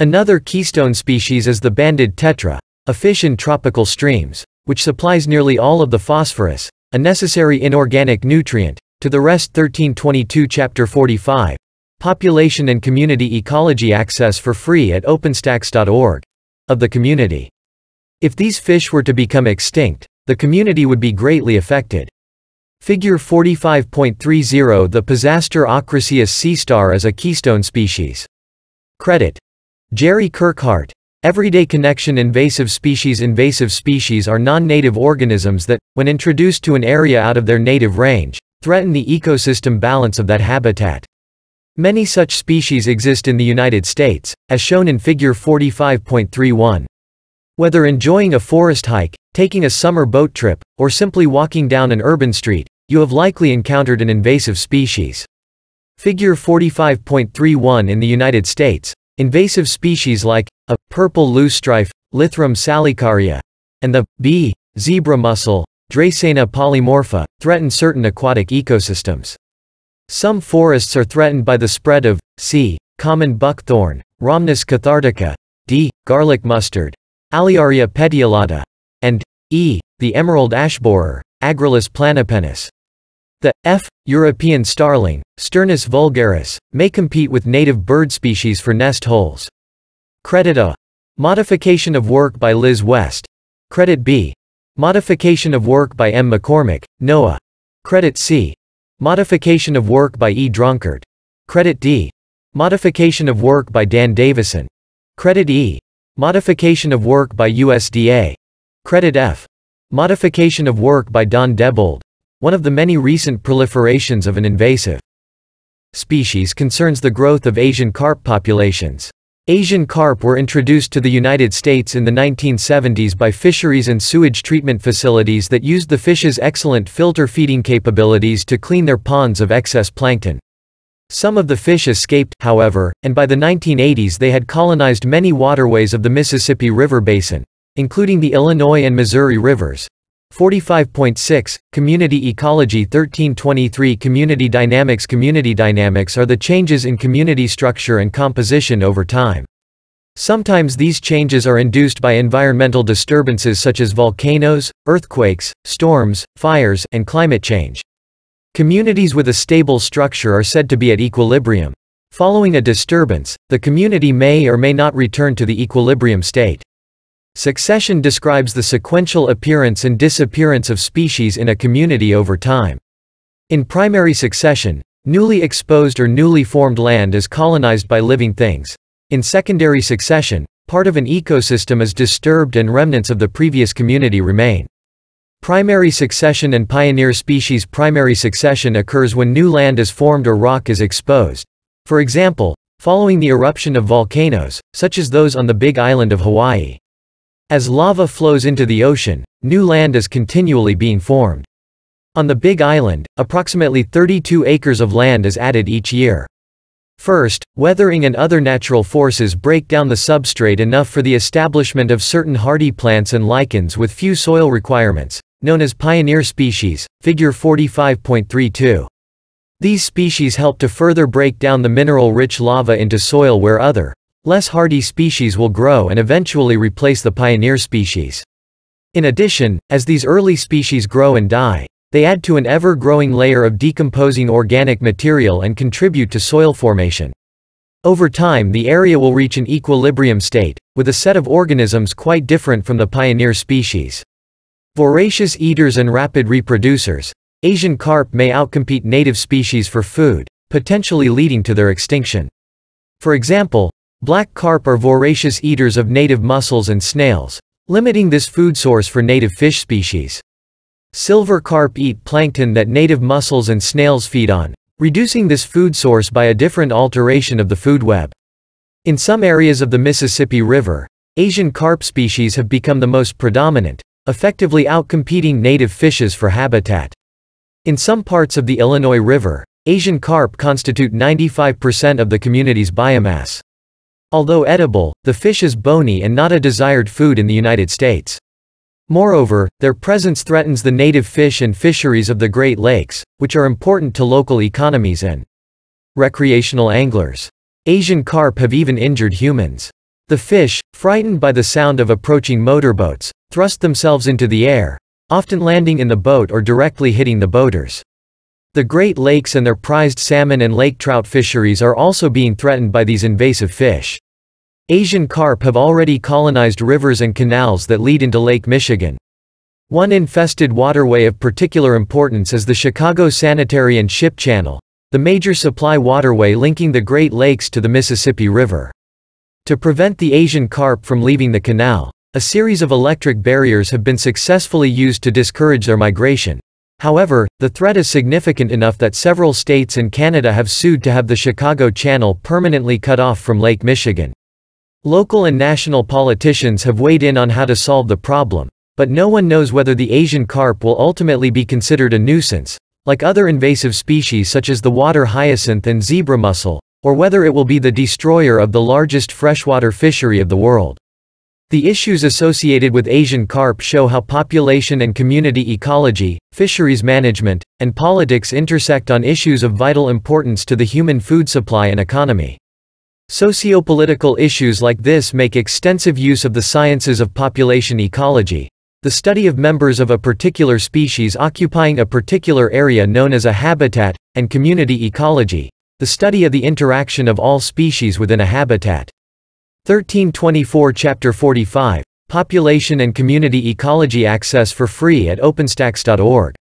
Another keystone species is the banded tetra, a fish in tropical streams, which supplies nearly all of the phosphorus, a necessary inorganic nutrient, to the rest. 1322. Chapter 45. Population and Community Ecology. Access for free at openstacks.org. Of the community. If these fish were to become extinct, the community would be greatly affected. Figure 45.30. The Pisaster ochraceus sea star is a keystone species. Credit. Jerry Kirkhart, Everyday connection. Invasive species. Invasive species are non-native organisms that, when introduced to an area out of their native range, threaten the ecosystem balance of that habitat. Many such species exist in the United States, as shown in Figure 45.31. Whether enjoying a forest hike, taking a summer boat trip, or simply walking down an urban street, you have likely encountered an invasive species. Figure 45.31. In the United States, invasive species like a purple loosestrife, Lithrum salicaria, and the b. zebra mussel, Dracaena polymorpha, threaten certain aquatic ecosystems. Some forests are threatened by the spread of c. common buckthorn, Rhamnus cathartica, d. garlic mustard, Aliaria petiolata, and e. the emerald ash borer, Agrilus planipennis. The f. European starling, Sturnus vulgaris, may compete with native bird species for nest holes. Credit A. Modification of work by Liz West. Credit B. Modification of work by M. McCormick, Noah. Credit C. Modification of work by E. Drunkard. Credit D. Modification of work by Dan Davison. Credit E. Modification of work by USDA. Credit F. Modification of work by Don Debold. One of the many recent proliferations of an invasive species concerns the growth of Asian carp populations. Asian carp were introduced to the United States in the 1970s by fisheries and sewage treatment facilities that used the fish's excellent filter feeding capabilities to clean their ponds of excess plankton. Some of the fish escaped, however, and by the 1980s they had colonized many waterways of the Mississippi River Basin, including the Illinois and Missouri rivers. 45.6 Community Ecology 1323 Community Dynamics. Community dynamics are the changes in community structure and composition over time. Sometimes these changes are induced by environmental disturbances such as volcanoes, earthquakes, storms, fires, and climate change. Communities with a stable structure are said to be at equilibrium. Following a disturbance, the community may or may not return to the equilibrium state. Succession describes the sequential appearance and disappearance of species in a community over time. In primary succession, newly exposed or newly formed land is colonized by living things. In secondary succession, part of an ecosystem is disturbed and remnants of the previous community remain. Primary succession and pioneer species. Primary succession occurs when new land is formed or rock is exposed. For example, following the eruption of volcanoes, such as those on the Big Island of Hawaii. As lava flows into the ocean, new land is continually being formed. On the Big Island, approximately 32 acres of land is added each year. First, weathering and other natural forces break down the substrate enough for the establishment of certain hardy plants and lichens with few soil requirements, known as pioneer species, Figure 45.32. These species help to further break down the mineral-rich lava into soil where other, less hardy species will grow and eventually replace the pioneer species. In addition, as these early species grow and die, they add to an ever-growing layer of decomposing organic material and contribute to soil formation. Over time, the area will reach an equilibrium state, with a set of organisms quite different from the pioneer species. Voracious eaters and rapid reproducers, Asian carp may outcompete native species for food, potentially leading to their extinction. For example, black carp are voracious eaters of native mussels and snails, limiting this food source for native fish species. Silver carp eat plankton that native mussels and snails feed on, reducing this food source by a different alteration of the food web. In some areas of the Mississippi River, Asian carp species have become the most predominant, effectively outcompeting native fishes for habitat. In some parts of the Illinois River, Asian carp constitute 95% of the community's biomass. Although edible, the fish is bony and not a desired food in the United States. Moreover, their presence threatens the native fish and fisheries of the Great Lakes, which are important to local economies and recreational anglers. Asian carp have even injured humans. The fish, frightened by the sound of approaching motorboats, thrust themselves into the air, often landing in the boat or directly hitting the boaters. The Great Lakes and their prized salmon and lake trout fisheries are also being threatened by these invasive fish. Asian carp have already colonized rivers and canals that lead into Lake Michigan. One infested waterway of particular importance is the Chicago Sanitary and Ship Channel, the major supply waterway linking the Great Lakes to the Mississippi River. To prevent the Asian carp from leaving the canal, a series of electric barriers have been successfully used to discourage their migration. However, the threat is significant enough that several states and Canada have sued to have the Chicago Channel permanently cut off from Lake Michigan. Local and national politicians have weighed in on how to solve the problem, but no one knows whether the Asian carp will ultimately be considered a nuisance, like other invasive species such as the water hyacinth and zebra mussel, or whether it will be the destroyer of the largest freshwater fishery of the world. The issues associated with Asian carp show how population and community ecology, fisheries management, and politics intersect on issues of vital importance to the human food supply and economy. Sociopolitical issues like this make extensive use of the sciences of population ecology, the study of members of a particular species occupying a particular area known as a habitat, and community ecology, the study of the interaction of all species within a habitat. 1324 Chapter 45, Population and Community Ecology, access for free at openstax.org.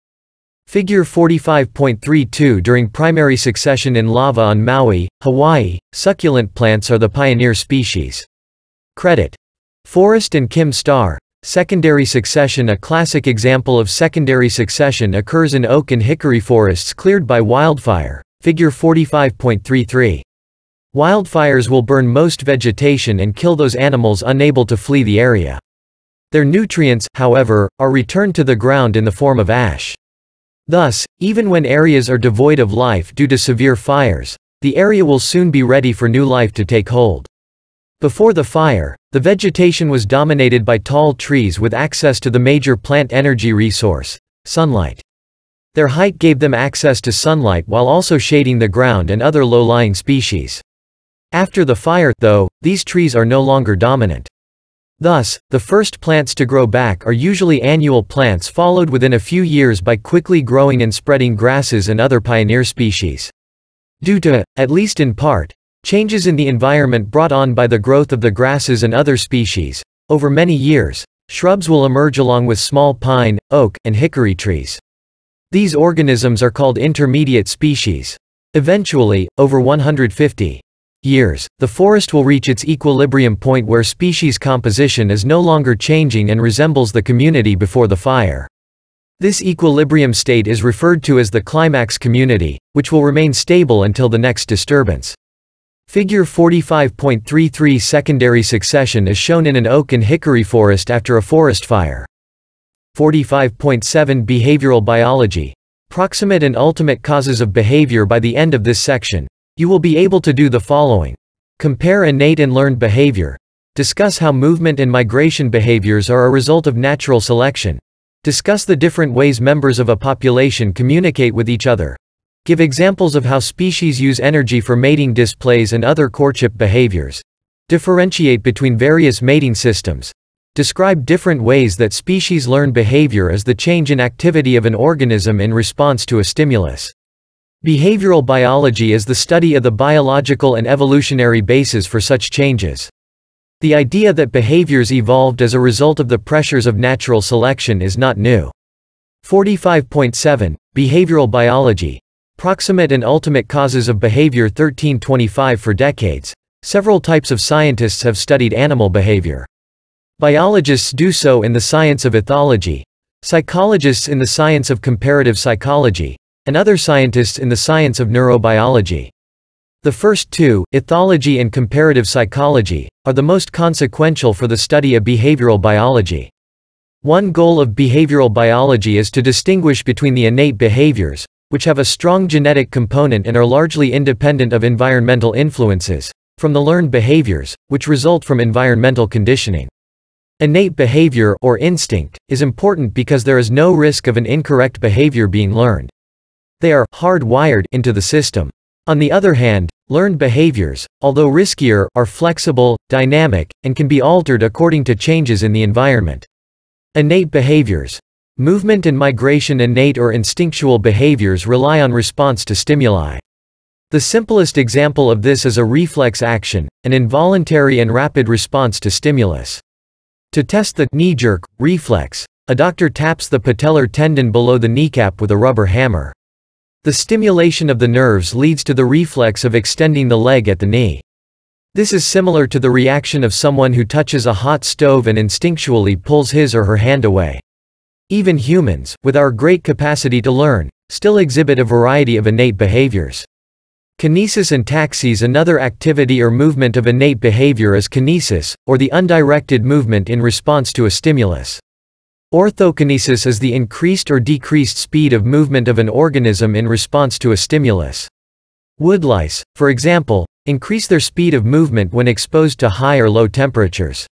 Figure 45.32. During primary succession in lava on Maui, Hawaii, succulent plants are the pioneer species. Credit. Forrest and Kim Starr. Secondary succession. A classic example of secondary succession occurs in oak and hickory forests cleared by wildfire. Figure 45.33. Wildfires will burn most vegetation and kill those animals unable to flee the area. Their nutrients, however, are returned to the ground in the form of ash. Thus, even when areas are devoid of life due to severe fires, the area will soon be ready for new life to take hold. Before the fire, the vegetation was dominated by tall trees with access to the major plant energy resource, sunlight. Their height gave them access to sunlight while also shading the ground and other low-lying species. After the fire, though, these trees are no longer dominant. Thus, the first plants to grow back are usually annual plants, followed within a few years by quickly growing and spreading grasses and other pioneer species. Due to, at least in part, changes in the environment brought on by the growth of the grasses and other species, over many years, shrubs will emerge along with small pine, oak, and hickory trees. These organisms are called intermediate species. Eventually, over 150 years, the forest will reach its equilibrium point where species composition is no longer changing and resembles the community before the fire. This equilibrium state is referred to as the climax community, which will remain stable until the next disturbance. Figure 45.33. Secondary succession is shown in an oak and hickory forest after a forest fire. 45.7. Behavioral biology. Proximate and ultimate causes of behavior. By the end of this section, you will be able to do the following. Compare innate and learned behavior. Discuss how movement and migration behaviors are a result of natural selection. Discuss the different ways members of a population communicate with each other. Give examples of how species use energy for mating displays and other courtship behaviors. Differentiate between various mating systems. Describe different ways that species learn behavior as the change in activity of an organism in response to a stimulus. Behavioral biology is the study of the biological and evolutionary basis for such changes. The idea that behaviors evolved as a result of the pressures of natural selection is not new. 45.7. Behavioral biology. Proximate and ultimate causes of behavior. 1325. For decades, several types of scientists have studied animal behavior. Biologists do so in the science of ethology, psychologists in the science of comparative psychology, and other scientists in the science of neurobiology. The first two, ethology and comparative psychology, are the most consequential for the study of behavioral biology. One goal of behavioral biology is to distinguish between the innate behaviors, which have a strong genetic component and are largely independent of environmental influences, from the learned behaviors, which result from environmental conditioning. Innate behavior, or instinct, is important because there is no risk of an incorrect behavior being learned. They are hardwired into the system. On the other hand, learned behaviors, although riskier, are flexible, dynamic, and can be altered according to changes in the environment. Innate behaviors. Movement and migration. Innate or instinctual behaviors rely on response to stimuli. The simplest example of this is a reflex action, an involuntary and rapid response to stimulus. To test the knee-jerk reflex, a doctor taps the patellar tendon below the kneecap with a rubber hammer. The stimulation of the nerves leads to the reflex of extending the leg at the knee. This is similar to the reaction of someone who touches a hot stove and instinctually pulls his or her hand away. Even humans, with our great capacity to learn, still exhibit a variety of innate behaviors. Kinesis and taxis. Another activity or movement of innate behavior is kinesis, or the undirected movement in response to a stimulus. Orthokinesis is the increased or decreased speed of movement of an organism in response to a stimulus. Woodlice, for example, increase their speed of movement when exposed to high or low temperatures.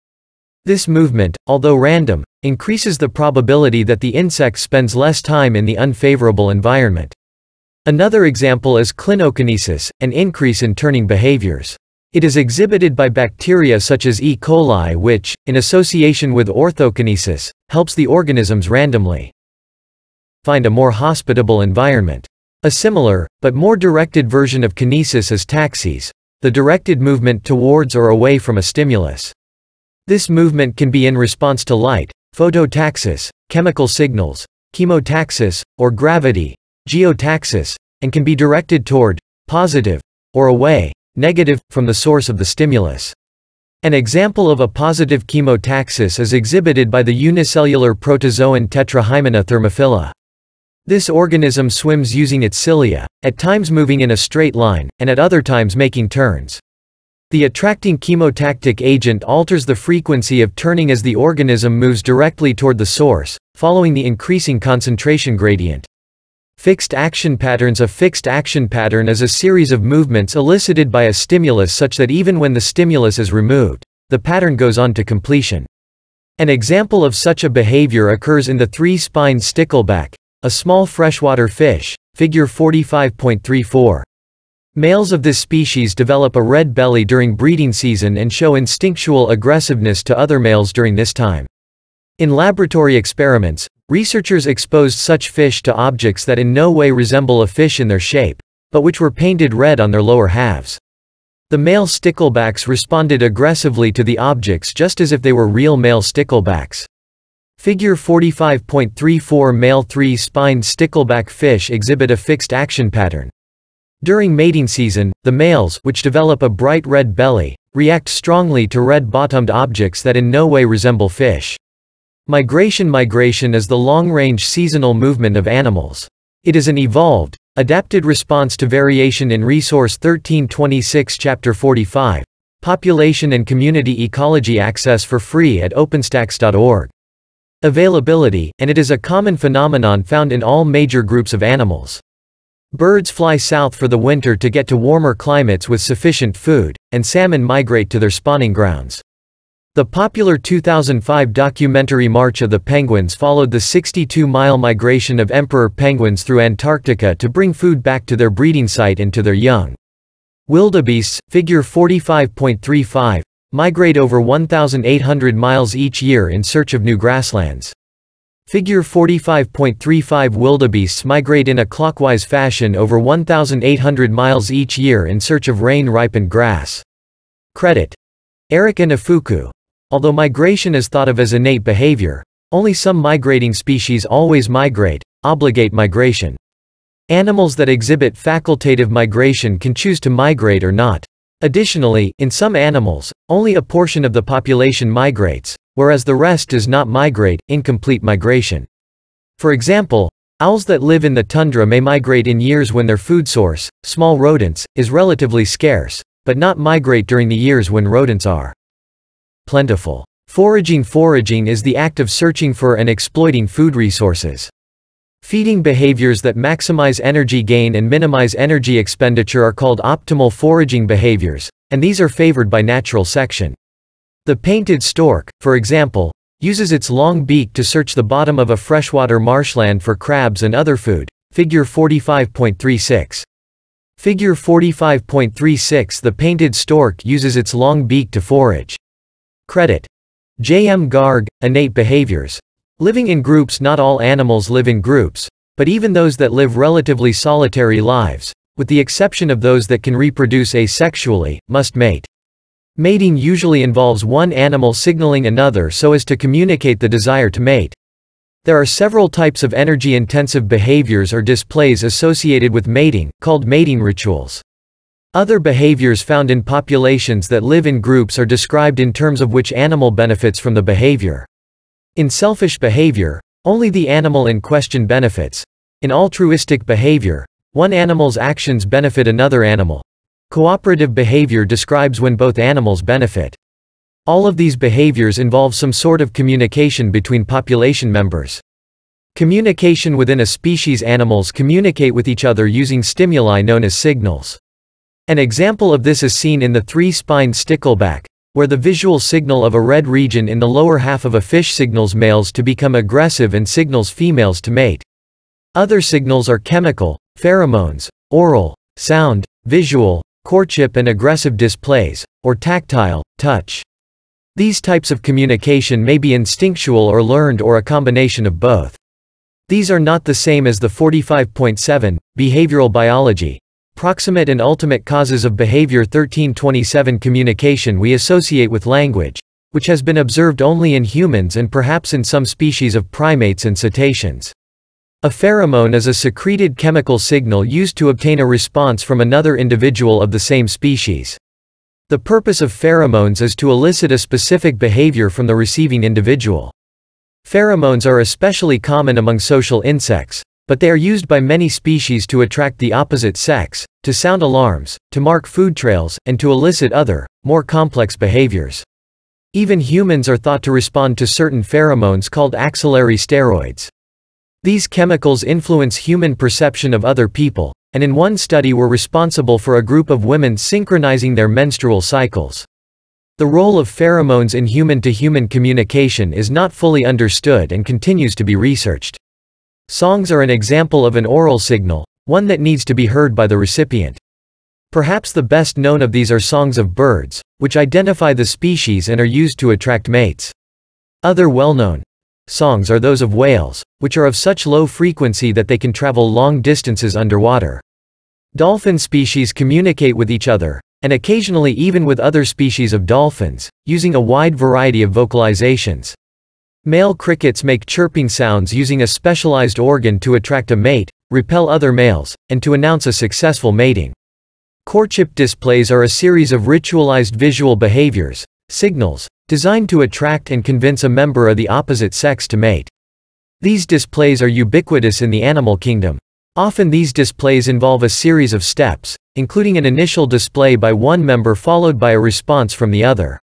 This movement, although random, increases the probability that the insect spends less time in the unfavorable environment. Another example is clinokinesis, an increase in turning behaviors. It is exhibited by bacteria such as E. coli, which, in association with orthokinesis, helps the organisms randomly find a more hospitable environment. A similar, but more directed version of kinesis is taxis, the directed movement towards or away from a stimulus. This movement can be in response to light, phototaxis, chemical signals, chemotaxis, or gravity, geotaxis, and can be directed toward, positive, or away, negative, from the source of the stimulus. An example of a positive chemotaxis is exhibited by the unicellular protozoan Tetrahymena thermophila. This organism swims using its cilia, at times moving in a straight line, and at other times making turns. The attracting chemotactic agent alters the frequency of turning as the organism moves directly toward the source, following the increasing concentration gradient. Fixed action patterns. A fixed action pattern is a series of movements elicited by a stimulus such that even when the stimulus is removed, the pattern goes on to completion. An example of such a behavior occurs in the three-spined stickleback, a small freshwater fish, figure 45.34. Males of this species develop a red belly during breeding season and show instinctual aggressiveness to other males during this time. In laboratory experiments, researchers exposed such fish to objects that in no way resemble a fish in their shape, but which were painted red on their lower halves. The male sticklebacks responded aggressively to the objects just as if they were real male sticklebacks. Figure 45.34. Male three-spined stickleback fish exhibit a fixed action pattern. During mating season, the males, which develop a bright red belly, react strongly to red-bottomed objects that in no way resemble fish. Migration. Migration is the long-range seasonal movement of animals. It is an evolved, adapted response to variation in Resource 1326 Chapter 45, Population and Community Ecology. Access for free at openstax.org. Availability, and it is a common phenomenon found in all major groups of animals. Birds fly south for the winter to get to warmer climates with sufficient food, and salmon migrate to their spawning grounds. The popular 2005 documentary March of the Penguins followed the 62-mile migration of emperor penguins through Antarctica to bring food back to their breeding site and to their young. Wildebeests, figure 45.35, migrate over 1,800 miles each year in search of new grasslands. Figure 45.35. Wildebeests migrate in a clockwise fashion over 1,800 miles each year in search of rain-ripened grass. Credit: Eric and Ifuku. Although migration is thought of as innate behavior, only some migrating species always migrate, obligate migration. Animals that exhibit facultative migration can choose to migrate or not. Additionally, in some animals, only a portion of the population migrates, whereas the rest does not migrate, incomplete migration. For example, owls that live in the tundra may migrate in years when their food source, small rodents, is relatively scarce, but not migrate during the years when rodents are plentiful. Foraging. Foraging is the act of searching for and exploiting food resources. Feeding behaviors that maximize energy gain and minimize energy expenditure are called optimal foraging behaviors, and these are favored by natural selection. The painted stork, for example, uses its long beak to search the bottom of a freshwater marshland for crabs and other food, figure 45.36. Figure 45.36. The painted stork uses its long beak to forage. Credit: J. M. Garg, Innate Behaviors. Living in groups. Not all animals live in groups, but even those that live relatively solitary lives, with the exception of those that can reproduce asexually, must mate. Mating usually involves one animal signaling another so as to communicate the desire to mate. There are several types of energy-intensive behaviors or displays associated with mating, called mating rituals. Other behaviors found in populations that live in groups are described in terms of which animal benefits from the behavior. In selfish behavior, only the animal in question benefits. In altruistic behavior, one animal's actions benefit another animal. Cooperative behavior describes when both animals benefit. All of these behaviors involve some sort of communication between population members. Communication within a species. Animals communicate with each other using stimuli known as signals. An example of this is seen in the three-spined stickleback, where the visual signal of a red region in the lower half of a fish signals males to become aggressive and signals females to mate. Other signals are chemical, pheromones, oral, sound, visual, courtship and aggressive displays, or tactile, touch. These types of communication may be instinctual or learned or a combination of both. These are not the same as the 45.7, Behavioral Biology, Proximate and Ultimate Causes of Behavior 1327. Communication we associate with language, which has been observed only in humans and perhaps in some species of primates and cetaceans. A pheromone is a secreted chemical signal used to obtain a response from another individual of the same species. The purpose of pheromones is to elicit a specific behavior from the receiving individual. Pheromones are especially common among social insects, but they are used by many species to attract the opposite sex, to sound alarms, to mark food trails, and to elicit other, more complex behaviors. Even humans are thought to respond to certain pheromones called axillary steroids. These chemicals influence human perception of other people, and in one study were responsible for a group of women synchronizing their menstrual cycles. The role of pheromones in human-to-human communication is not fully understood and continues to be researched. Songs are an example of an oral signal, one that needs to be heard by the recipient. Perhaps the best known of these are songs of birds, which identify the species and are used to attract mates. Other well-known songs are those of whales, which are of such low frequency that they can travel long distances underwater. Dolphin species communicate with each other, and occasionally even with other species of dolphins, using a wide variety of vocalizations. Male crickets make chirping sounds using a specialized organ to attract a mate, repel other males, and to announce a successful mating. Courtship displays are a series of ritualized visual behaviors, signals, designed to attract and convince a member of the opposite sex to mate. These displays are ubiquitous in the animal kingdom. Often these displays involve a series of steps, including an initial display by one member followed by a response from the other.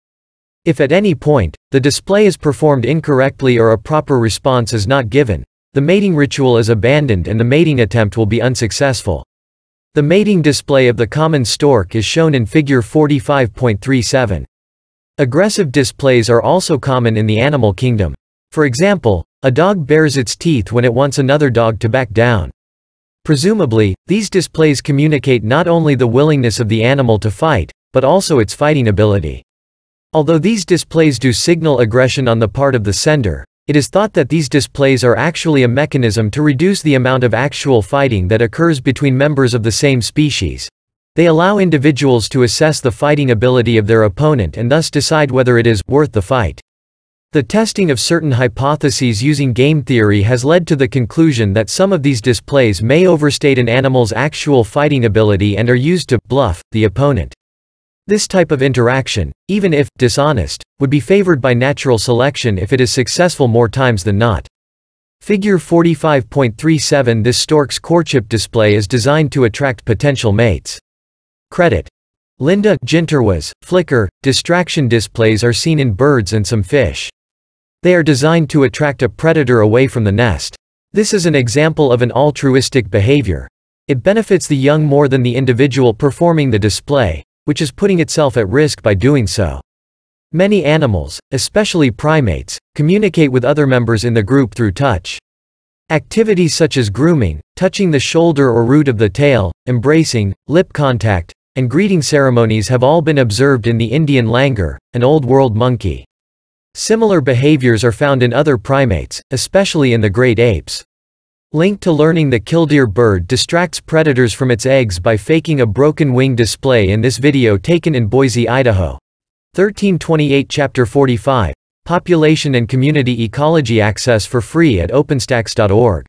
If at any point, the display is performed incorrectly or a proper response is not given, the mating ritual is abandoned and the mating attempt will be unsuccessful. The mating display of the common stork is shown in figure 45.37. Aggressive displays are also common in the animal kingdom. For example, a dog bares its teeth when it wants another dog to back down. Presumably, these displays communicate not only the willingness of the animal to fight, but also its fighting ability. Although these displays do signal aggression on the part of the sender, it is thought that these displays are actually a mechanism to reduce the amount of actual fighting that occurs between members of the same species. They allow individuals to assess the fighting ability of their opponent and thus decide whether it is worth the fight. The testing of certain hypotheses using game theory has led to the conclusion that some of these displays may overstate an animal's actual fighting ability and are used to bluff the opponent. This type of interaction, even if dishonest, would be favored by natural selection if it is successful more times than not. Figure 45.37. This stork's courtship display is designed to attract potential mates. Credit. Linda, jinterwas, flicker, distraction displays are seen in birds and some fish. They are designed to attract a predator away from the nest. This is an example of an altruistic behavior. It benefits the young more than the individual performing the display, which is putting itself at risk by doing so. Many animals, especially primates, communicate with other members in the group through touch. Activities such as grooming, touching the shoulder or root of the tail, embracing, lip contact, and greeting ceremonies have all been observed in the Indian langur, an Old World monkey. Similar behaviors are found in other primates, especially in the great apes. Linked to learning, the killdeer bird distracts predators from its eggs by faking a broken wing display in this video taken in Boise, Idaho. 1328. Chapter 45, Population and Community Ecology. Access for free at openstacks.org.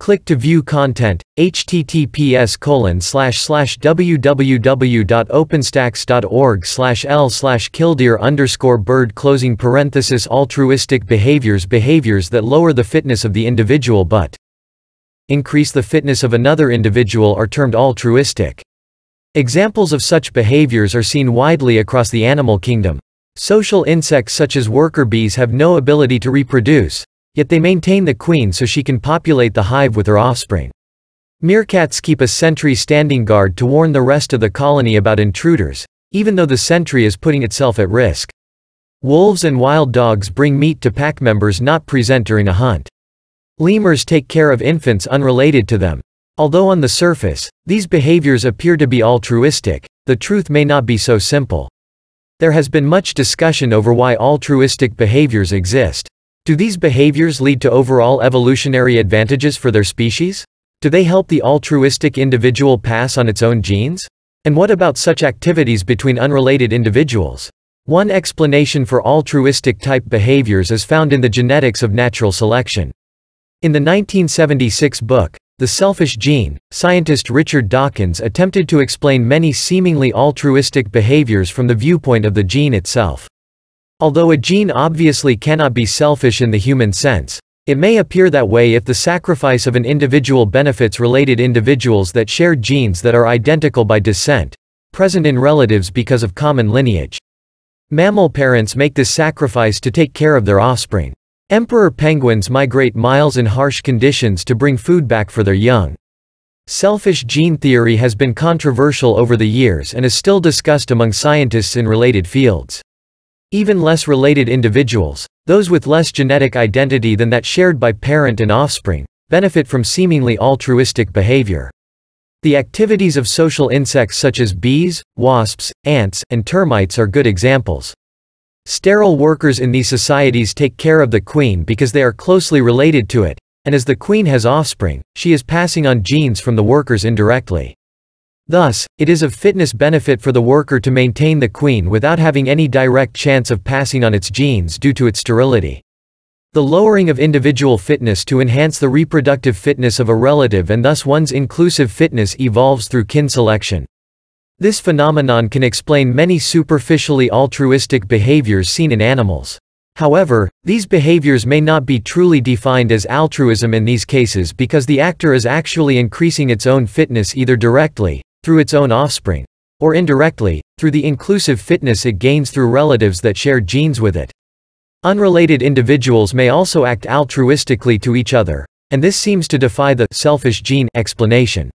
Click to view content, https://www.openstacks.org/l/killdeer_bird altruistic behaviors that lower the fitness of the individual but increase the fitness of another individual are termed altruistic. Examples of such behaviors are seen widely across the animal kingdom. Social insects such as worker bees have no ability to reproduce, yet they maintain the queen so she can populate the hive with her offspring. Meerkats keep a sentry standing guard to warn the rest of the colony about intruders, even though the sentry is putting itself at risk. Wolves and wild dogs bring meat to pack members not present during a hunt. Lemurs take care of infants unrelated to them. Although on the surface, these behaviors appear to be altruistic, the truth may not be so simple. There has been much discussion over why altruistic behaviors exist. Do these behaviors lead to overall evolutionary advantages for their species? Do they help the altruistic individual pass on its own genes? And what about such activities between unrelated individuals? One explanation for altruistic-type behaviors is found in the genetics of natural selection. In the 1976 book, The Selfish Gene, scientist Richard Dawkins attempted to explain many seemingly altruistic behaviors from the viewpoint of the gene itself. Although a gene obviously cannot be selfish in the human sense, it may appear that way if the sacrifice of an individual benefits related individuals that share genes that are identical by descent, present in relatives because of common lineage. Mammal parents make this sacrifice to take care of their offspring. Emperor penguins migrate miles in harsh conditions to bring food back for their young. Selfish gene theory has been controversial over the years and is still discussed among scientists in related fields. Even less related individuals, those with less genetic identity than that shared by parent and offspring, benefit from seemingly altruistic behavior. The activities of social insects such as bees, wasps, ants, and termites are good examples. Sterile workers in these societies take care of the queen because they are closely related to it, and as the queen has offspring, she is passing on genes from the workers indirectly. Thus, it is of fitness benefit for the worker to maintain the queen without having any direct chance of passing on its genes due to its sterility. The lowering of individual fitness to enhance the reproductive fitness of a relative and thus one's inclusive fitness evolves through kin selection. This phenomenon can explain many superficially altruistic behaviors seen in animals. However, these behaviors may not be truly defined as altruism in these cases because the actor is actually increasing its own fitness either directly, through its own offspring, or indirectly, through the inclusive fitness it gains through relatives that share genes with it. Unrelated individuals may also act altruistically to each other, and this seems to defy the selfish gene explanation.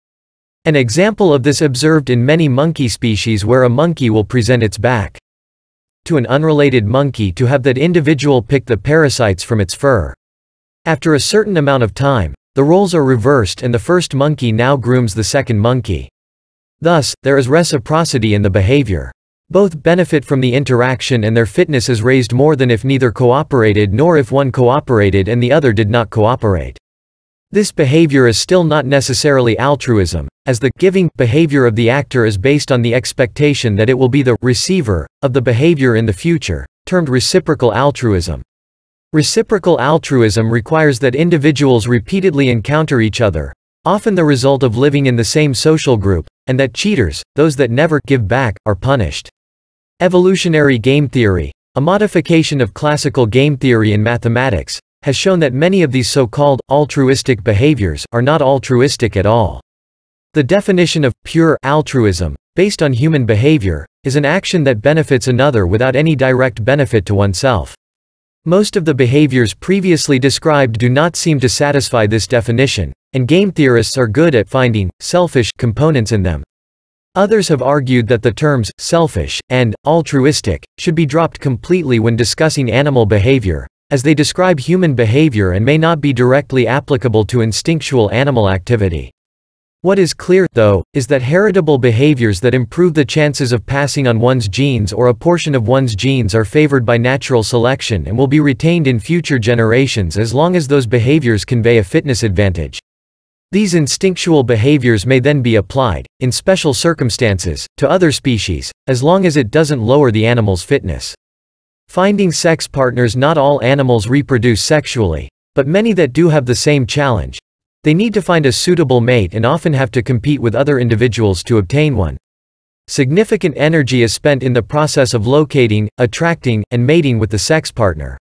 An example of this observed in many monkey species where a monkey will present its back to an unrelated monkey to have that individual pick the parasites from its fur. After a certain amount of time, the roles are reversed and the first monkey now grooms the second monkey. Thus, there is reciprocity in the behavior. Both benefit from the interaction and their fitness is raised more than if neither cooperated nor if one cooperated and the other did not cooperate. This behavior is still not necessarily altruism, as the giving behavior of the actor is based on the expectation that it will be the receiver of the behavior in the future, termed reciprocal altruism. Reciprocal altruism requires that individuals repeatedly encounter each other, often the result of living in the same social group, and that cheaters, those that never give back, are punished. Evolutionary game theory, a modification of classical game theory in mathematics, has shown that many of these so-called altruistic behaviors are not altruistic at all. The definition of pure altruism, based on human behavior, is an action that benefits another without any direct benefit to oneself. Most of the behaviors previously described do not seem to satisfy this definition, and game theorists are good at finding selfish components in them. Others have argued that the terms selfish and altruistic should be dropped completely when discussing animal behavior, as they describe human behavior and may not be directly applicable to instinctual animal activity. What is clear, though, is that heritable behaviors that improve the chances of passing on one's genes or a portion of one's genes are favored by natural selection and will be retained in future generations as long as those behaviors convey a fitness advantage. These instinctual behaviors may then be applied, in special circumstances, to other species, as long as it doesn't lower the animal's fitness. Finding sex partners. Not all animals reproduce sexually, but many that do have the same challenge, They need to find a suitable mate and often have to compete with other individuals to obtain one. Significant energy is spent in the process of locating, attracting, and mating with the sex partner.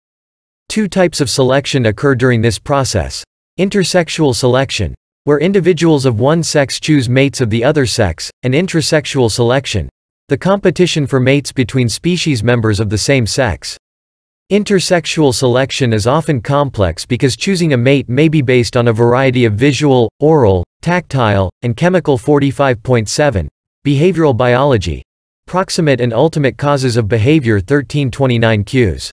Two types of selection occur during this process. Intersexual selection, where individuals of one sex choose mates of the other sex, and intrasexual selection, the competition for mates between species members of the same sex. Intersexual selection is often complex because choosing a mate may be based on a variety of visual, oral, tactile, and chemical. 45.7. Behavioral biology. Proximate and ultimate causes of behavior. 1329 cues.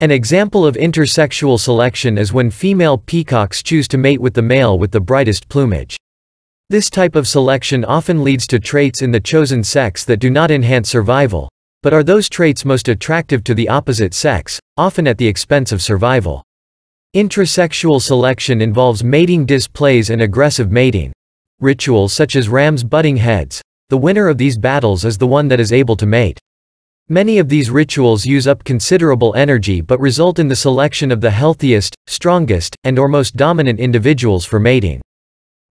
An example of intersexual selection is when female peacocks choose to mate with the male with the brightest plumage. This type of selection often leads to traits in the chosen sex that do not enhance survival, but are those traits most attractive to the opposite sex, often at the expense of survival. Intrasexual selection involves mating displays and aggressive mating. Rituals such as rams butting heads. The winner of these battles is the one that is able to mate. Many of these rituals use up considerable energy but result in the selection of the healthiest, strongest, and/or most dominant individuals for mating.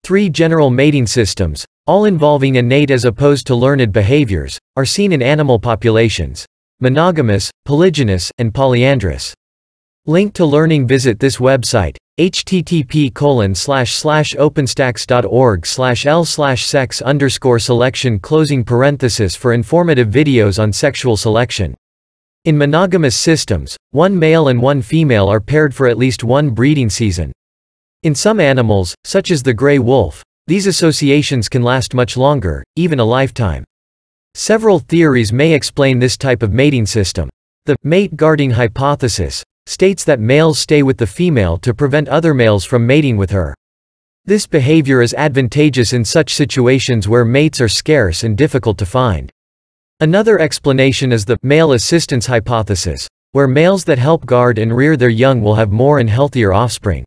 Three general mating systems, all involving innate as opposed to learned behaviors, are seen in animal populations: monogamous, polygynous, and polyandrous. Link to learning. Visit this website, http://openstacks.org/l/sex_selection for informative videos on sexual selection. In monogamous systems, one male and one female are paired for at least one breeding season. In some animals, such as the gray wolf, these associations can last much longer, even a lifetime. Several theories may explain this type of mating system. The mate guarding hypothesis states that males stay with the female to prevent other males from mating with her. This behavior is advantageous in such situations where mates are scarce and difficult to find. Another explanation is the male assistance hypothesis, where males that help guard and rear their young will have more and healthier offspring.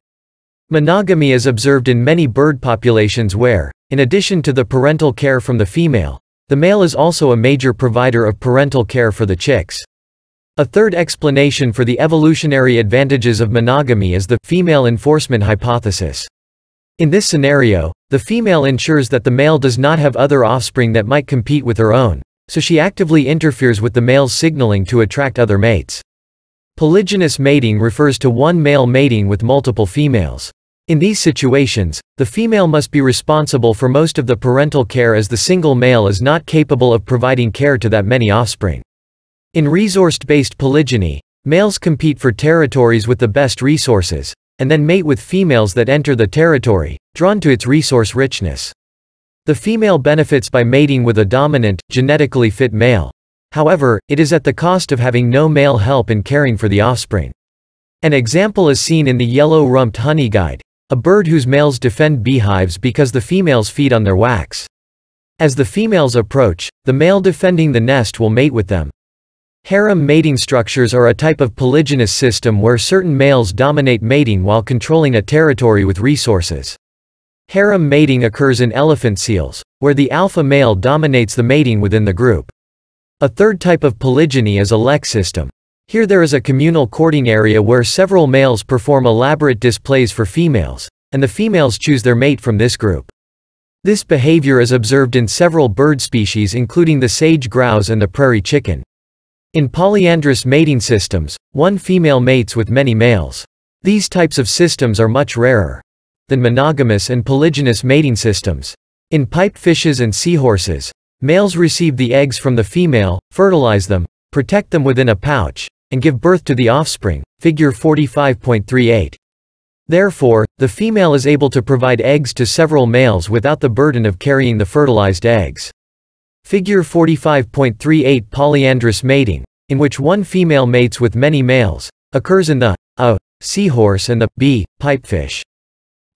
Monogamy is observed in many bird populations where, in addition to the parental care from the female, the male is also a major provider of parental care for the chicks. A third explanation for the evolutionary advantages of monogamy is the female enforcement hypothesis. In this scenario, the female ensures that the male does not have other offspring that might compete with her own, so she actively interferes with the male's signaling to attract other mates. Polygynous mating refers to one male mating with multiple females. In these situations, the female must be responsible for most of the parental care as the single male is not capable of providing care to that many offspring. In resource-based polygyny, males compete for territories with the best resources, and then mate with females that enter the territory, drawn to its resource richness. The female benefits by mating with a dominant, genetically fit male. However, it is at the cost of having no male help in caring for the offspring. An example is seen in the yellow-rumped honeyguide, a bird whose males defend beehives because the females feed on their wax. As the females approach, the male defending the nest will mate with them. Harem mating structures are a type of polygynous system where certain males dominate mating while controlling a territory with resources. Harem mating occurs in elephant seals, where the alpha male dominates the mating within the group. A third type of polygyny is a lek system. Here there is a communal courting area where several males perform elaborate displays for females, and the females choose their mate from this group. This behavior is observed in several bird species including the sage grouse and the prairie chicken. In polyandrous mating systems, one female mates with many males. These types of systems are much rarer than monogamous and polygynous mating systems. In piped fishes and seahorses, males receive the eggs from the female, fertilize them, protect them within a pouch, and give birth to the offspring. Figure 45.38. Therefore, the female is able to provide eggs to several males without the burden of carrying the fertilized eggs. Figure 45.38. Polyandrous mating, in which one female mates with many males, occurs in the seahorse and the b pipefish.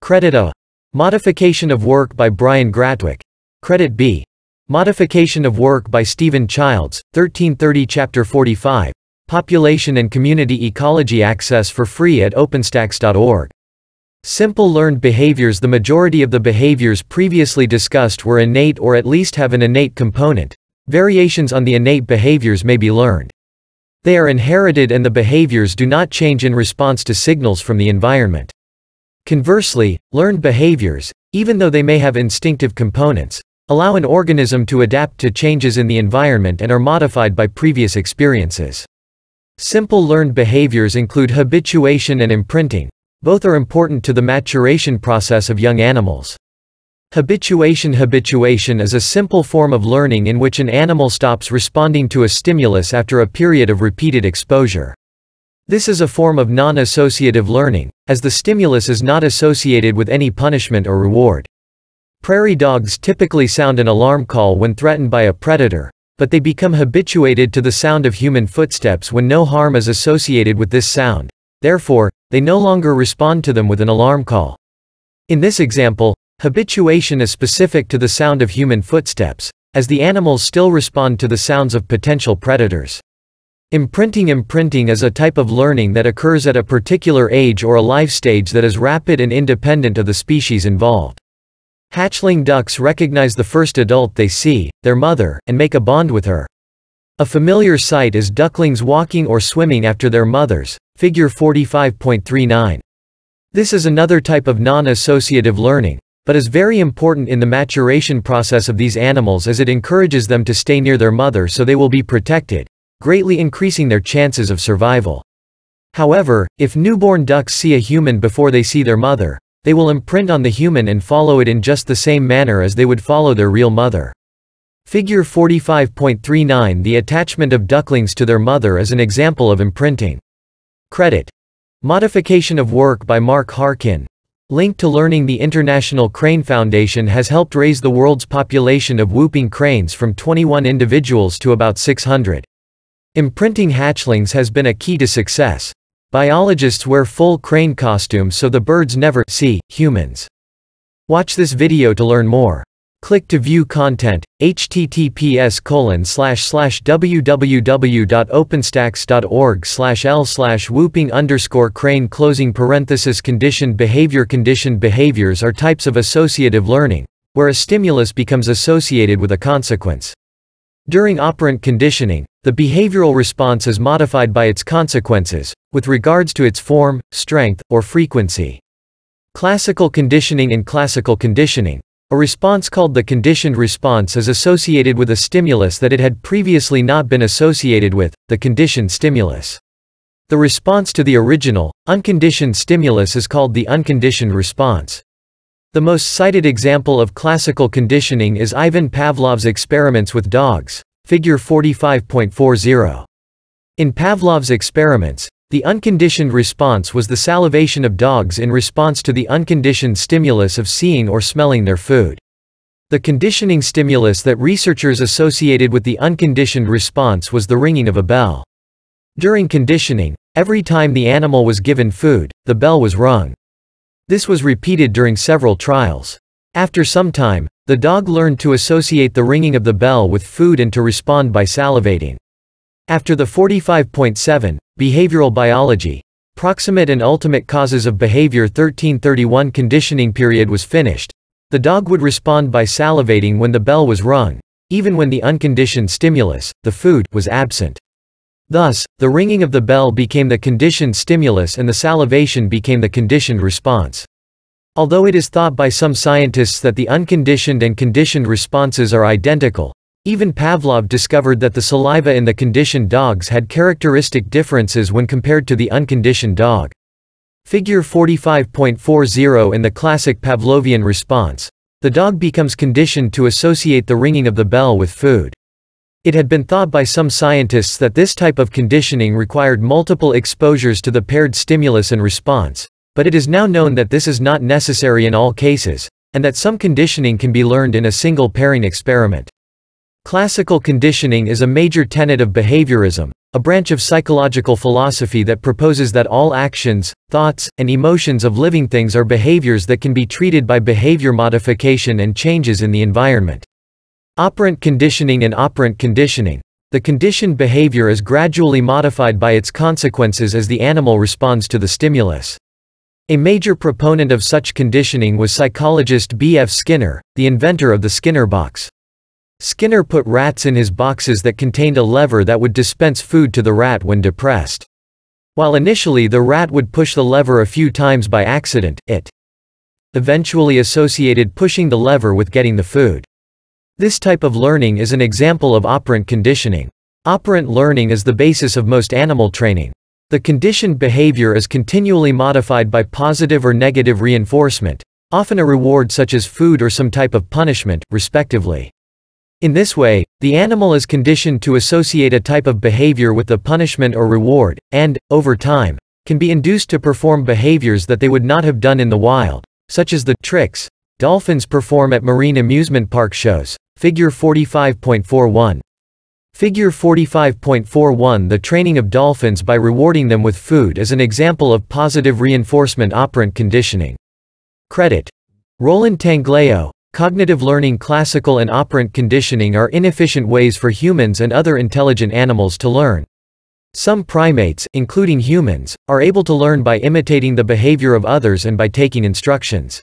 Credit A. Modification of work by Brian Gratwick. Credit B. Modification of work by Stephen Childs, 1330. Chapter 45. Population and Community Ecology. Access for free at openstacks.org. Simple learned behaviors. The majority of the behaviors previously discussed were innate or at least have an innate component. Variations on the innate behaviors may be learned. They are inherited and the behaviors do not change in response to signals from the environment. Conversely, learned behaviors, even though they may have instinctive components, allow an organism to adapt to changes in the environment and are modified by previous experiences. Simple learned behaviors include habituation and imprinting. Both are important to the maturation process of young animals. Habituation is a simple form of learning in which an animal stops responding to a stimulus after a period of repeated exposure. This is a form of non-associative learning, as the stimulus is not associated with any punishment or reward. Prairie dogs typically sound an alarm call when threatened by a predator, but they become habituated to the sound of human footsteps when no harm is associated with this sound. Therefore, they no longer respond to them with an alarm call. In this example, habituation is specific to the sound of human footsteps, as the animals still respond to the sounds of potential predators. Imprinting is a type of learning that occurs at a particular age or a life stage that is rapid and independent of the species involved. Hatchling ducks recognize the first adult they see, their mother, and make a bond with her. A familiar sight is ducklings walking or swimming after their mothers, figure 45.39. This is another type of non-associative learning, but is very important in the maturation process of these animals as it encourages them to stay near their mother so they will be protected, greatly increasing their chances of survival. However, if newborn ducks see a human before they see their mother, they will imprint on the human and follow it in just the same manner as they would follow their real mother. Figure 45.39. The attachment of ducklings to their mother is an example of imprinting. Credit. Modification of work by Mark Harkin. Linked to learning, the International Crane Foundation has helped raise the world's population of whooping cranes from 21 individuals to about 600. Imprinting hatchlings has been a key to success. Biologists wear full crane costumes so the birds never see humans. Watch this video to learn more. Click to view content, https://www.openstacks.org/l/whooping_crane(conditioned behaviors) are types of associative learning, where a stimulus becomes associated with a consequence. During operant conditioning, the behavioral response is modified by its consequences, with regards to its form, strength, or frequency. Classical conditioning. In classical conditioning, a response called the conditioned response is associated with a stimulus that it had previously not been associated with, the conditioned stimulus. The response to the original, unconditioned stimulus is called the unconditioned response. The most cited example of classical conditioning is Ivan Pavlov's experiments with dogs, figure 45.40. In Pavlov's experiments, the unconditioned response was the salivation of dogs in response to the unconditioned stimulus of seeing or smelling their food. The conditioning stimulus that researchers associated with the unconditioned response was the ringing of a bell. During conditioning, every time the animal was given food, the bell was rung. This was repeated during several trials. After some time, the dog learned to associate the ringing of the bell with food and to respond by salivating. After the 45.7, Behavioral Biology, Proximate and Ultimate Causes of Behavior 1331 conditioning period was finished, the dog would respond by salivating when the bell was rung, even when the unconditioned stimulus, the food, was absent. Thus, the ringing of the bell became the conditioned stimulus and the salivation became the conditioned response. Although it is thought by some scientists that the unconditioned and conditioned responses are identical, even Pavlov discovered that the saliva in the conditioned dogs had characteristic differences when compared to the unconditioned dog. Figure 45.40. In the classic Pavlovian response, the dog becomes conditioned to associate the ringing of the bell with food. It had been thought by some scientists that this type of conditioning required multiple exposures to the paired stimulus and response, but it is now known that this is not necessary in all cases, and that some conditioning can be learned in a single pairing experiment. Classical conditioning is a major tenet of behaviorism, a branch of psychological philosophy that proposes that all actions, thoughts, and emotions of living things are behaviors that can be treated by behavior modification and changes in the environment. Operant conditioning and operant conditioning. The conditioned behavior is gradually modified by its consequences as the animal responds to the stimulus. A major proponent of such conditioning was psychologist B.F. Skinner, the inventor of the Skinner box. Skinner put rats in his boxes that contained a lever that would dispense food to the rat when depressed. While initially the rat would push the lever a few times by accident, it eventually associated pushing the lever with getting the food. This type of learning is an example of operant conditioning. Operant learning is the basis of most animal training. The conditioned behavior is continually modified by positive or negative reinforcement, often a reward such as food or some type of punishment, respectively. In this way, the animal is conditioned to associate a type of behavior with the punishment or reward, and, over time, can be induced to perform behaviors that they would not have done in the wild, such as the tricks dolphins perform at marine amusement park shows. Figure 45.41. Figure 45.41. The training of dolphins by rewarding them with food is an example of positive reinforcement operant conditioning. Credit. Roland Tangleo. Cognitive learning. Classical and operant conditioning are inefficient ways for humans and other intelligent animals to learn. Some primates, including humans, are able to learn by imitating the behavior of others and by taking instructions.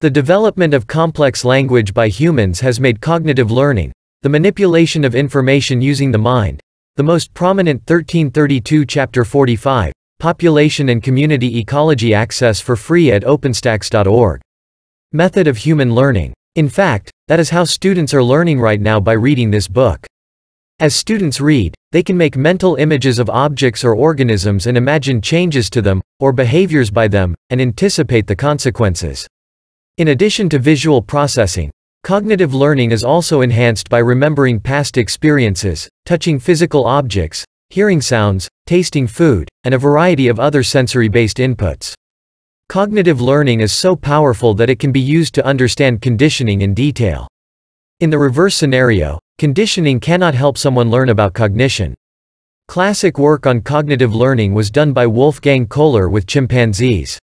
The development of complex language by humans has made cognitive learning, the manipulation of information using the mind, the most prominent. 1332. Chapter 45, Population and Community Ecology. Access for free at openstacks.org. Method of human learning. In fact, that is how students are learning right now by reading this book. As students read, they can make mental images of objects or organisms and imagine changes to them, or behaviors by them, and anticipate the consequences. In addition to visual processing, cognitive learning is also enhanced by remembering past experiences, touching physical objects, hearing sounds, tasting food, and a variety of other sensory-based inputs. Cognitive learning is so powerful that it can be used to understand conditioning in detail. In the reverse scenario, conditioning cannot help someone learn about cognition. Classic work on cognitive learning was done by Wolfgang Kohler with chimpanzees.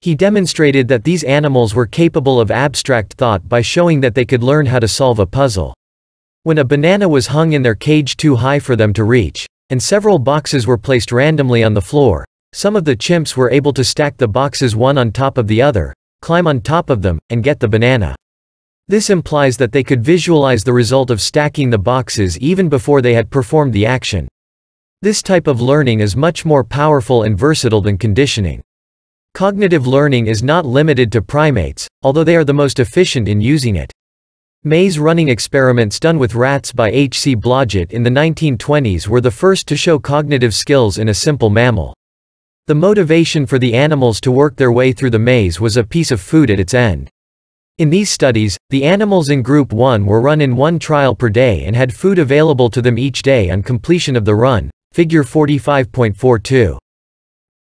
He demonstrated that these animals were capable of abstract thought by showing that they could learn how to solve a puzzle. When a banana was hung in their cage too high for them to reach, and several boxes were placed randomly on the floor, some of the chimps were able to stack the boxes one on top of the other, climb on top of them, and get the banana. This implies that they could visualize the result of stacking the boxes even before they had performed the action. This type of learning is much more powerful and versatile than conditioning. Cognitive learning is not limited to primates, although they are the most efficient in using it. Maze running experiments done with rats by H.C. Blodgett in the 1920s were the first to show cognitive skills in a simple mammal. The motivation for the animals to work their way through the maze was a piece of food at its end. In these studies, the animals in Group 1 were run in one trial per day and had food available to them each day on completion of the run. Figure 45.42.